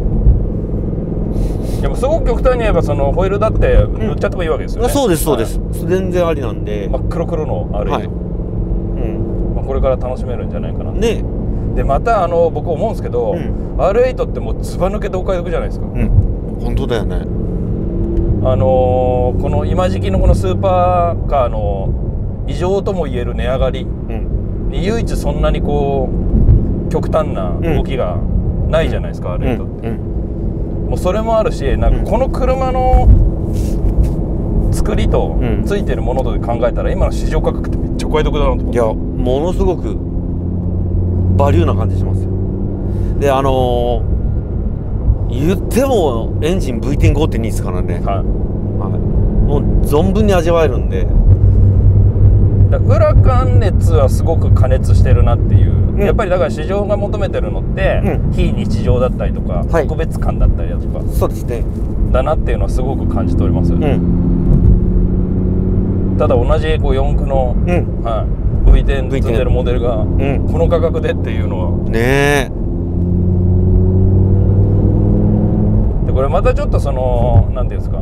でもすごく極端に言えばそのホイールだって塗っちゃってもいいわけですよね。そうですそうです、はい、全然ありなんで、真っ黒黒のある、はい、うん、まあこれから楽しめるんじゃないかなね。でまたあの僕思うんですけど、うん、アールエイト ってもうずば抜けてお買い得じゃないですか、うん、本当だよね。あのー、この今時期のこのスーパーカーの異常ともいえる値上がりに唯一そんなにこう極端な動きがないじゃないですか、うん、アールエイト って、うんうんうん、もうそれもあるし、なんかこの車の作りとついてるものと考えたら、うん、今の市場価格ってめっちゃお買い得だなと思って。いや、ものすごくバリューな感じしますよ。で、あのー、言ってもエンジン ブイテンごてんに ですからね、はい、はい、もう存分に味わえるんで。だから裏関熱はすごく加熱してるなっていう、うん、やっぱりだから市場が求めてるのって、うん、非日常だったりとか、はい、特別感だったりだとか、そうですね、だなっていうのはすごく感じておりますよね、うん、ただ同じこうよん駆の、うん、はい、ブイテン 積んでるモデルが、うん、この価格でっていうのはねえ。でこれまたちょっとその何ていうんですか、う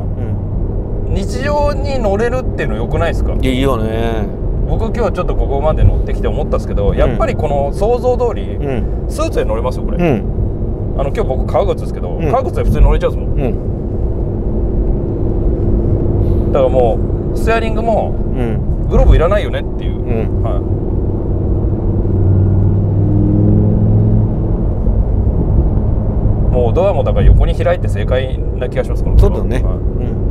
ん、日常に乗れるっていうのよくないですか。いいよね。僕今日ちょっとここまで乗ってきて思ったんですけど、やっぱりこの想像通り、うん、スーツで乗れますよこれ、うん、あの今日僕革靴ですけど、うん、革靴で普通に乗れちゃうんですもん、うん、だからもうステアリングも、うん、グローブいらないよねっていう、うん、はい、もうドアもだから横に開いて正解な気がしますこの車は。そうだね、はい、う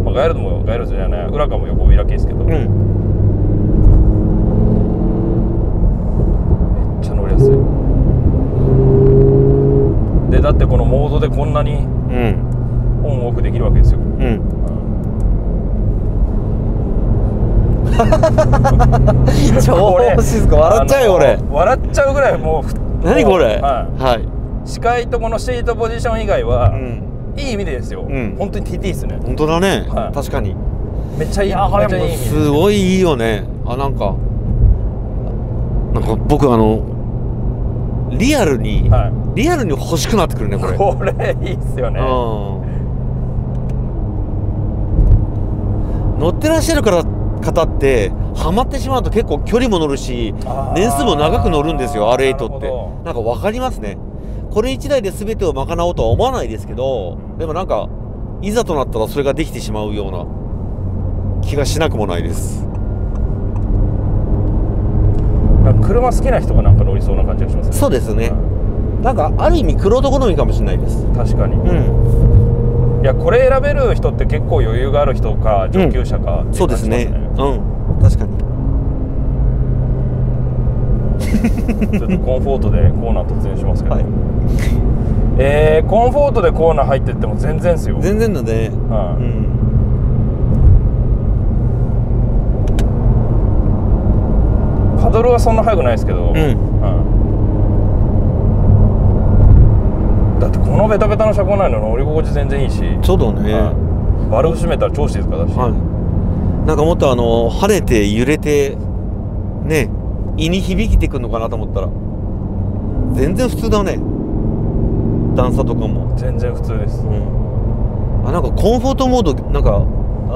ん、まあガイルドもガイルドじゃない、裏側も横開きですけど、うん、でだってこのモードでこんなにオンオフできるわけですよ。超静か、笑っちゃうよ俺。笑っちゃうぐらいもう。何これ。はい。視界とこのシートポジション以外は、うん、いい意味でですよ。うん、本当に ティーティー ですね。本当だね。はい、確かに。めっちゃいい。いやー、めっちゃいい意味ですね。すごいいいよね。あ、なんかなんか僕あの。リアルに、はい、リアルに欲しくなってくるねこれ。これいいっすよね、うん、乗ってらっしゃるから方ってハマってしまうと結構距離も乗るし年数も長く乗るんですよ アールエイト って。なんか分かりますね。これいちだいで全てを賄おうとは思わないですけど、でもなんかいざとなったらそれができてしまうような気がしなくもないです。車好きな人がなんか乗りそうな感じがしますね。そうですね、うん、なんかある意味黒と好みかもしれないです。確かに、うん、いやこれ選べる人って結構余裕がある人か上級者か、うん、そうですね、うん、確かにちょっとコンフォートでコーナー突然しますけど、はい、えー、コンフォートでコーナー入ってっても全然ですよ。全然だね、はい、うん、パドルはそんな速くないですけど、うん、うん、だってこのベタベタの車高内の乗り心地全然いいし、ちょうどね、うん、バルブ閉めたら調子ですからだし、はい、なんかもっとあの跳ねて揺れてね胃に響いてくるのかなと思ったら全然普通だね。段差とかも全然普通です、うん、あ、なんかコンフォートモードなんかあ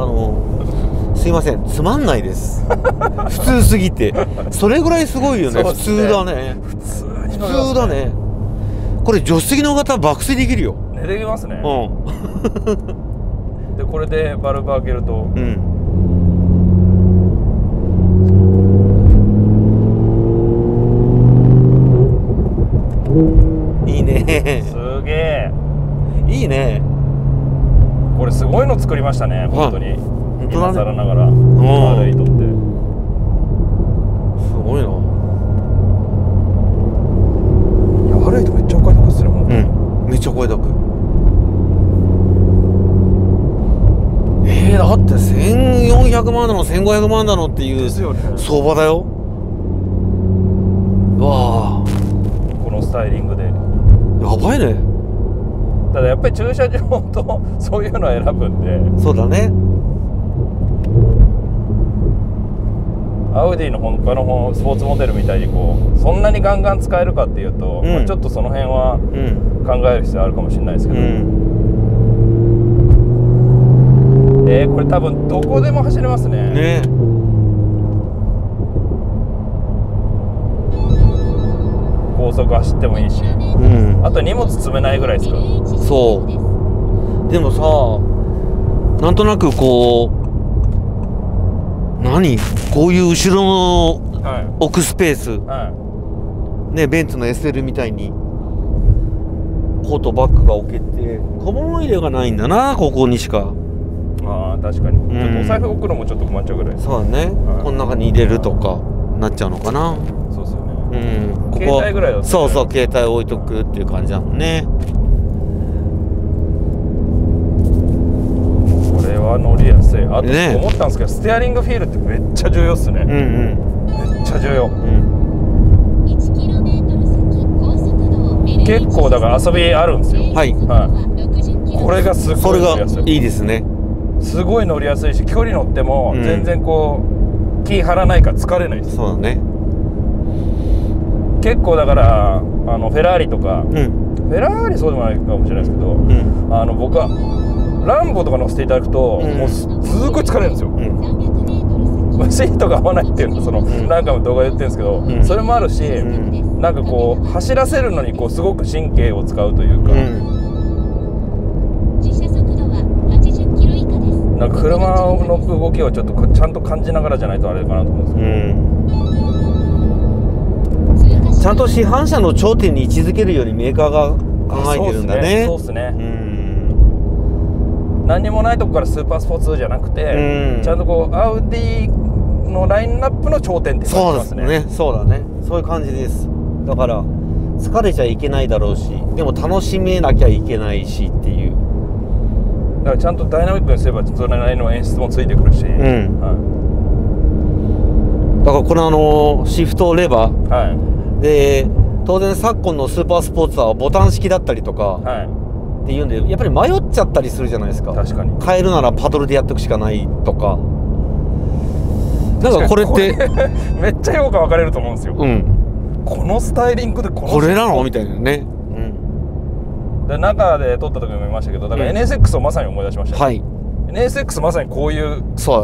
のすいませんつまんないです普通すぎて。それぐらいすごいよね。普通だね。普通に乗れますね。普通だね。これ助手席の方爆睡できるよ。寝てきますね、うん、でこれでバルブ開けると、うんいいね。すげえ。いいね。これすごいの作りましたね。本当に。今更ながら。悪いとって。すごいな。いや、悪いとめっちゃお買い得するもんね。うん。めっちゃお買い得。ええー、だって千四百万だの、千五百万だのっていう相場だよ。わあ。スタイリングでやばいね。ただやっぱり駐車場とそういうのを選ぶんで。そうだね。アウディの他のスポーツモデルみたいにこうそんなにガンガン使えるかっていうと、うん、まあちょっとその辺は考える必要あるかもしれないですけど、うん、えー、これ多分どこでも走れますね。ね。高速走ってもいいし、うん、あと荷物詰めないぐらいですか。そう。でもさ、なんとなくこう何こういう後ろの置くスペース、はい、ね、ベンツの エスエル みたいにコートバッグが置けて小物入れがないんだな、ここにしか。ああ確かに。うん、ちょっとお財布置くのもちょっと困っちゃうぐらい。そうだね。はい、この中に入れるとかなっちゃうのかな。そうですよね。うん、ここ携帯ぐらいだったね。そうそう、携帯置いとくっていう感じだもんね。これは乗りやすい。あと思ったんですけど、ね、ステアリングフィールってめっちゃ重要っすね。うん、うん、めっちゃ重要、うん、結構だから遊びあるんですよ。はい、はい、これがすごい乗りやすい。いいですね。すごい乗りやすいし距離乗っても全然こう、うん、気張らないから疲れないです。そうだね。結構だからあのフェラーリとか、うん、フェラーリそうでもないかもしれないですけど、うん、あの僕はランボとか乗せていただくと、うん、もうすごい疲れるんですよ、うん、シートが合わないっていうのその、うん、何回も動画で言ってるんですけど、うん、それもあるし、うん、なんかこう走らせるのにこうすごく神経を使うというか、うん、なんか車の動きをちょっとちゃんと感じながらじゃないとあれかなと思うんですけど。うん、ちゃんと市販車の頂点に位置づけるようにメーカーが考えてるんだね。そうですね。何にもないとこからスーパースポーツじゃなくて、ちゃんとこうアウディのラインナップの頂点って感じですね。そうですね。そうだね。そういう感じです。だから疲れちゃいけないだろうし、でも楽しめなきゃいけないしっていう。だからちゃんとダイナミックにすればそれなりの演出もついてくるし。うん。はい、だからこのあのシフトレバー。はい。で当然昨今のスーパースポーツはボタン式だったりとかっていうんで、はい、やっぱり迷っちゃったりするじゃないですか。確かに変えるならパドルでやっとくしかないとか。なんかこれってめっちゃ評価分かれると思うんですよ、うん、このスタイリングでこのこれなのみたいなね、うん、で中で撮った時も見ましたけど、だから エヌエスエックス をまさに思い出しました、ね、はい、エヌエスエックス まさにこういうシフ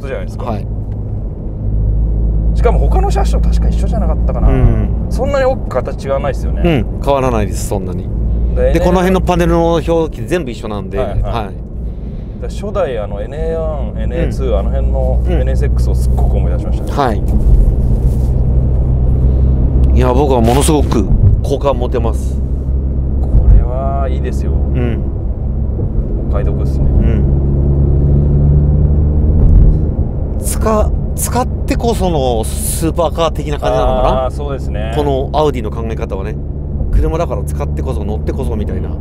トじゃないですか、ね、はい、しかも他の車種と確か一緒じゃなかったかな、うん、そんなに大きく形がないですよね、うん、変わらないです、そんなに。で、この辺のパネルの表記全部一緒なんで、初代あの エヌエーワン、エヌエーツー、うん、あの辺の エヌエスエックス をすっごく思い出しましたね、うん、はい。いや、僕はものすごく好感持てます。これはいいですよ、うん、お買い得ですね、うん、使う使ってこそのスーパーカー的な感じなのかな。そうですね。このアウディの考え方はね、車だから使ってこそ乗ってこそみたいな、うん、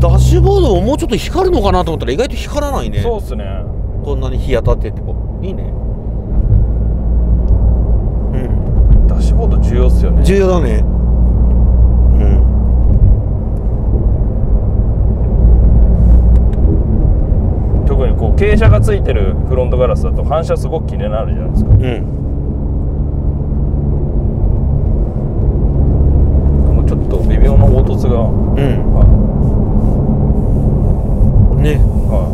ダッシュボードももうちょっと光るのかなと思ったら意外と光らないね。そうですね。こんなに日当たっててもいいね。うん、ダッシュボード重要っすよね。重要だね。特にこう傾斜がついてるフロントガラスだと反射すごく気になるじゃないですか、うん、が、うん、はい、ね、は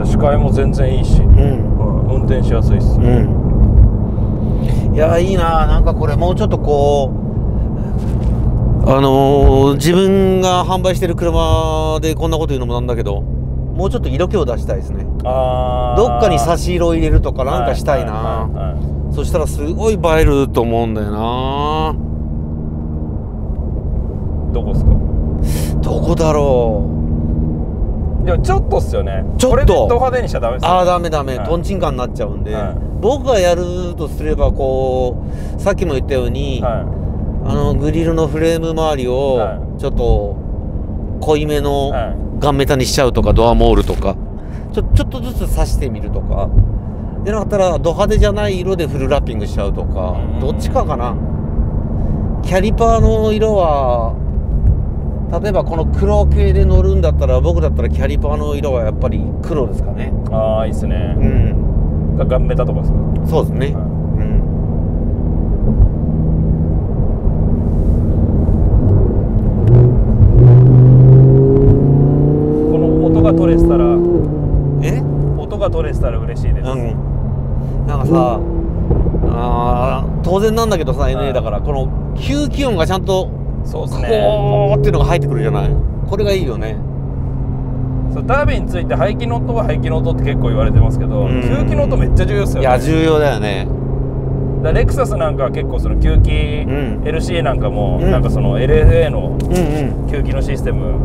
い、視界も全然いいし、うん、はい、運転しやすいっす、うん、いやいいな。なんかこれもうちょっとこうあのー、自分が販売してる車でこんなこと言うのもなんだけど、もうちょっと色気を出したいですね。あどっかに差し色を入れるとかなんかしたいな。そしたらすごい映えると思うんだよな。どこですか？どこだろう。でもちょっとっすよね。ちょっとこれでド派手にしちゃダメです、ね、ああダメダメ、はい、トンチンカンになっちゃうんで、はい、僕がやるとすればこうさっきも言ったように、はい、あのグリルのフレーム周りをちょっと濃いめのガンメタにしちゃうとか、ドアモールとかちょ、ちょっとずつ刺してみるとかで、なかったらド派手じゃない色でフルラッピングしちゃうとか、どっちかかな。キャリパーの色は例えばこの黒系で乗るんだったら、僕だったらキャリパーの色はやっぱり黒ですかね。ああいいですね。うん、ガンメタとかですか？そうですね、はい、取れてたら、え？音が取れてたら嬉しいです。うん、なんかさ、あ当然なんだけどさ、エヌエー だからこの吸気音がちゃんとそうですね、こうっていうのが入ってくるじゃない。これがいいよね。そう、ダービーについて排気の音は排気の音って結構言われてますけど、うん、吸気の音めっちゃ重要ですよね。いや重要だよね。だレクサスなんかは結構その吸気、うん、エルシー なんかも、うん、なんかその エルエフエー の吸気のシステム、うんうん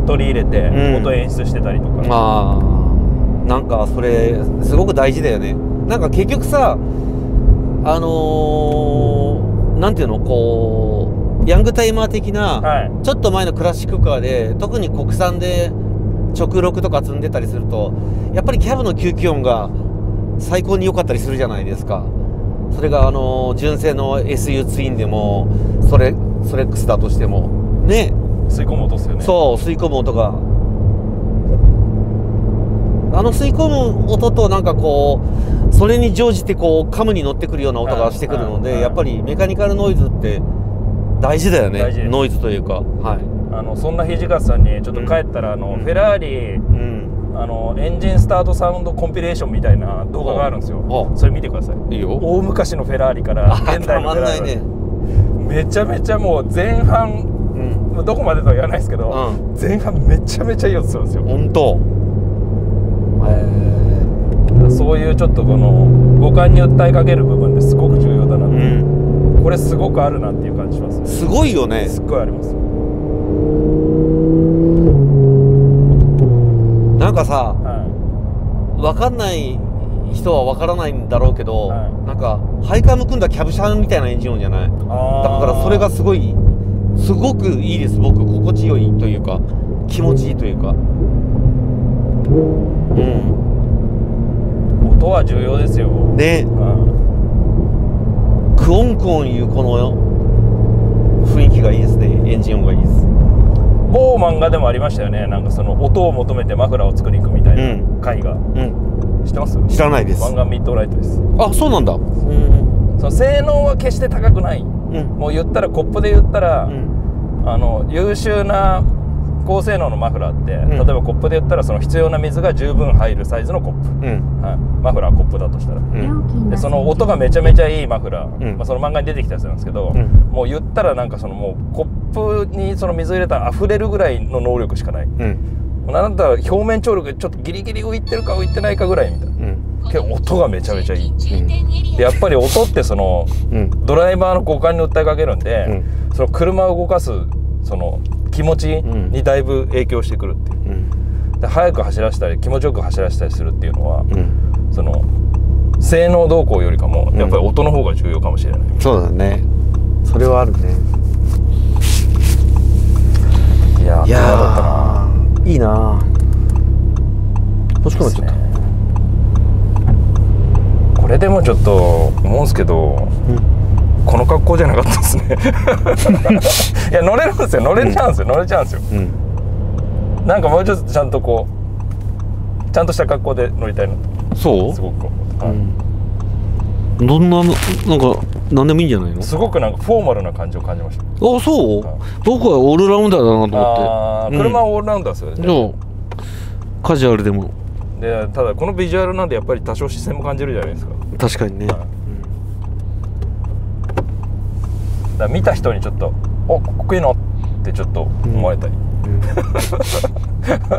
うん、取り入れて音演出してたりとか、うん、あなんかそれすごく大事だよね。なんか結局さ、あのー、なんていうのこうヤングタイマー的な、はい、ちょっと前のクラシックカーで特に国産で直ろくとか積んでたりするとやっぱりキャブの吸気音が最高に良かったりするじゃないですか。それが、あのー、純正の エスユー ツインでもそれソレックスだとしてもね、吸い込む音ですよね。そう吸い込む音が、あの吸い込む音となんかこうそれに乗じてこうカムに乗ってくるような音がしてくるので、やっぱりメカニカルノイズって大事だよね。ノイズというか、はい、あのそんな土方さんにちょっと帰ったら、うん、あのフェラーリ、うん、あのエンジンスタートサウンドコンピレーションみたいな動画があるんですよ。それ見てください。いいよ。大昔のフェラーリから現代のフェラーリ、ね、めちゃめちゃもう前半どこまでとは言わないですけど、うん、前半めちゃめちゃいい音するんですよ。本当。えー、そういうちょっとこの五感に訴えかける部分ですごく重要だなって、うん、これすごくあるなっていう感じしますね。すごいよね。すっごいあります。なんかさ、はい、わかんない人はわからないんだろうけど、はい、なんか配管の組んだキャブ車みたいなエンジン音じゃない。だからそれがすごい。すごくいいです。僕心地よいというか気持ちいいというか、うん、音は重要ですよね、うん、クオンクオンいうこの雰囲気がいいですね。エンジン音がいいです。某漫画でもありましたよね。なんかその音を求めてマフラーを作りに行くみたいな回が、うんうん、知ってます？知らないです。漫画ミッドライトです。あ、そうなんだ。うん、その性能は決して高くない、うん、もう言ったらコップで言ったら、うん、あの優秀な高性能のマフラーって、うん、例えばコップで言ったらその必要な水が十分入るサイズのコップ、うん、はい、マフラーコップだとしたら、うん、でその音がめちゃめちゃいいマフラー、うん、まあその漫画に出てきたやつなんですけど、うん、もう言ったらなんかそのもうコップにその水入れたら溢れるぐらいの能力しかない、うん、なんだ表面張力ちょっとギリギリ浮いてるか浮いてないかぐらいみたいな。うん、音がめちゃめちゃいい、うん、でやっぱり音ってその、うん、ドライバーの五感に訴えかけるんで、うん、その車を動かすその気持ちにだいぶ影響してくるっていう、うん、で速く走らせたり気持ちよく走らせたりするっていうのは、うん、その性能動向よりかもやっぱり音の方が重要かもしれない、うん、そうだね。それはあるね。いやー、いやー、だったなー、いいなー。欲しくなっちゃった。これでもちょっと思うんですけど、うん、この格好じゃなかったですね。いや乗れるんですよ、乗れちゃうんですよ、うん、乗れちゃうんですよ、うん、なんかもうちょっとちゃんとこうちゃんとした格好で乗りたいなと。そうすごく、はい、うん、どんな、なんか何でもいいんじゃないの。すごくなんかフォーマルな感じを感じました。あ、そう、僕はオールラウンダーだなと思って。車はオールラウンダーですよね。そうカジュアルでも。でただこのビジュアルなんでやっぱり多少視線も感じるじゃないですか。確かにね。だから見た人にちょっとおかっこいいなってちょっと思えたり。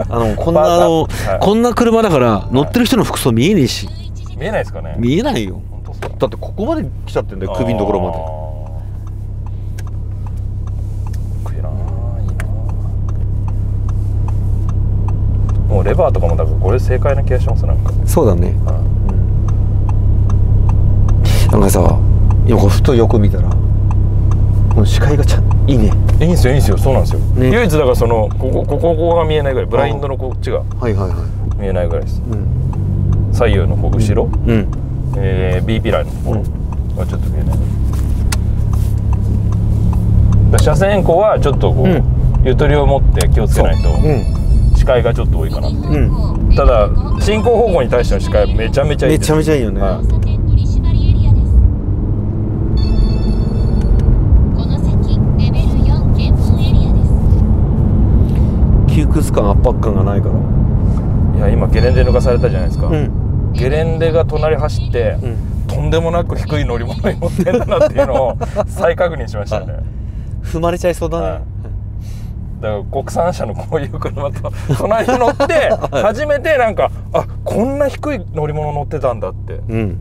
あのこんなあのこんな車だから乗ってる人の服装見えねえし。見えないですかね。見えないよ。だってここまで来ちゃってんだよ、首のところまで。もうレバーとかもだからこれ正解な気がします。なんかそうだね、うん、なんかさ横ふと横見たらこの視界がちゃんいいね。いいんですよ、いいんですよ。そうなんですよ、ね、唯一だからそのここここが見えないぐらい、ブラインドのこっちが見えないぐらいです、うん、左右のこう後ろ、うんうん、えー、B ピラーのところはちょっと見えない、うん、車線変更はちょっとこう、うん、ゆとりを持って気をつけないと視界がちょっと多いかなっていう、うん、ただ進行方向に対しての視界めちゃめちゃいいです。めちゃめちゃいいよね、はい、窮屈感圧迫感がないから。いや今ゲレンデ抜かされたじゃないですか、うん、ゲレンデが隣走って、うん、とんでもなく低い乗り物に乗ってんだなっていうのを再確認しましたね。踏まれちゃいそうだね、はい、だから国産車のこういう車と隣に乗って初めてなんかあこんな低い乗り物乗ってたんだって、うん、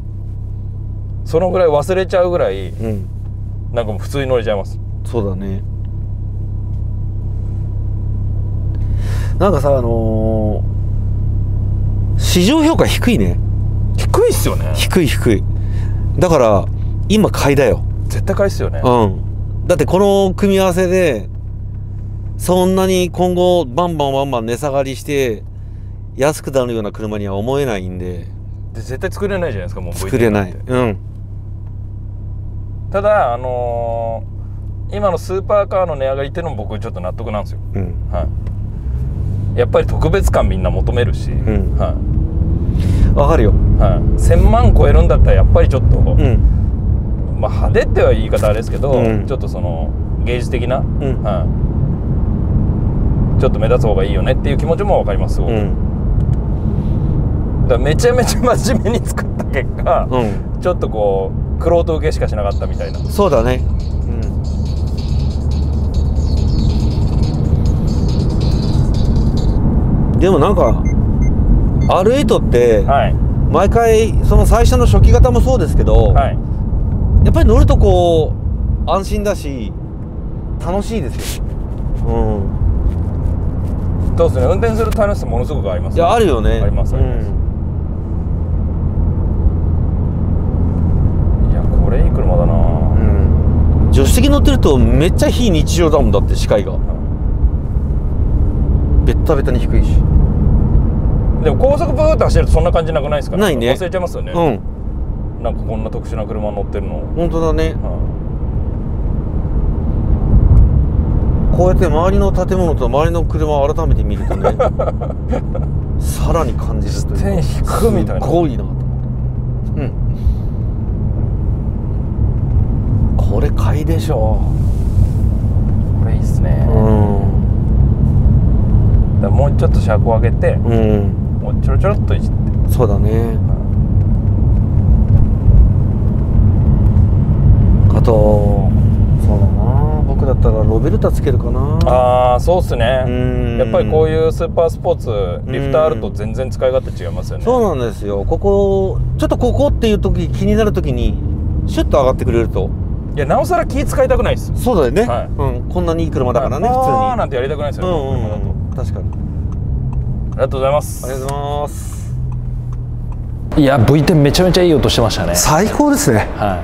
そのぐらい忘れちゃうぐらい、うん、なんかもう普通に乗れちゃいます。そうだね。なんかさあのー市場評価低いね。低いっすよね。低い低い。だから今買いだよ。絶対買いっすよね。うん。だってこの組み合わせでそんなに今後バンバンバンバン値下がりして安くなるような車には思えないんで。で絶対作れないじゃないですか。もう作れない。うん。ただあのー、今のスーパーカーの値上がりっていうのも僕ちょっと納得なんですよ。うん。はい。やっぱり特別感みんな求めるし、うん、はい、わかるよ、はい、せんまん超えるんだったらやっぱりちょっと、うん、まあ派手っては言い方あれですけど、うん、ちょっとその芸術的な、うん、はい、ちょっと目立つ方がいいよねっていう気持ちもわかります。うん、だからめちゃめちゃ真面目に作った結果、うん、ちょっとこう玄人受けしかしなかったみたいな。そうだね。でもなんか アールエイト って毎回その最初の初期型もそうですけど、はい、やっぱり乗るとこう安心だし楽しいですよ。うん、そうですね。運転する楽しさものすごくあります、ね、いやあるよね。ありますあります、うん、いやこれいい車だな、うん、助手席乗ってるとめっちゃ非日常だもん。だって視界がベタベタに低いし。でも高速ブーッと走るとそんな感じなくないですかね。ないね。忘れちゃいますよね。うん、なんかこんな特殊な車乗ってるの。本当だね、うん、こうやって周りの建物と周りの車を改めて見るとねさらに感じるというか視点引くみたいな。すごいなと思って、うん、これ買いでしょう。これいいっすね。うん、だもうちょっと車高上げて、うん、もうちょろちょろっといじって。そうだね、うん、あとそうだな、僕だったらロベルタつけるかな。ああそうっすね、うん、やっぱりこういうスーパースポーツリフトあると全然使い勝手違いますよね、うん、そうなんですよ。ここちょっとここっていう時気になる時にシュッと上がってくれるといやなおさら気使いたくないです。そうだよね、はい、うん、こんなにいい車だからね、はい、普通にああなんてやりたくないですよね、車だと。確かに。ありがとうございます。ありがとうございます。いや、ブイテン めちゃめちゃいい音してましたね。最高ですね。は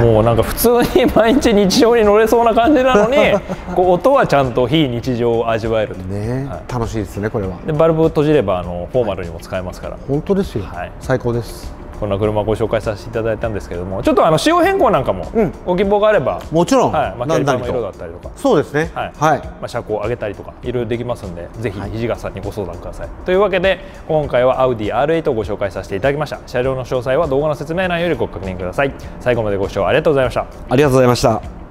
い。はい、もうなんか普通に毎日日常に乗れそうな感じなのに、こう音はちゃんと非日常を味わえるとね、はい、楽しいですねこれは。でバルブ閉じればあのフォーマルにも使えますから。本当ですよ。はい、最高です。こんな車をご紹介させていただいたんですけども、ちょっとあの仕様変更なんかもご希望があれば、もちろん、はい、まあ、キャリパーの色だったりとか、そうですね、はい、はい、まあ、車高を上げたりとかいろいろできますんで、ぜひ土方さんにご相談ください。はい、というわけで今回は Audi アールエイト をご紹介させていただきました。車両の詳細は動画の説明欄よりご確認ください。最後までご視聴ありがとうございました。ありがとうございました。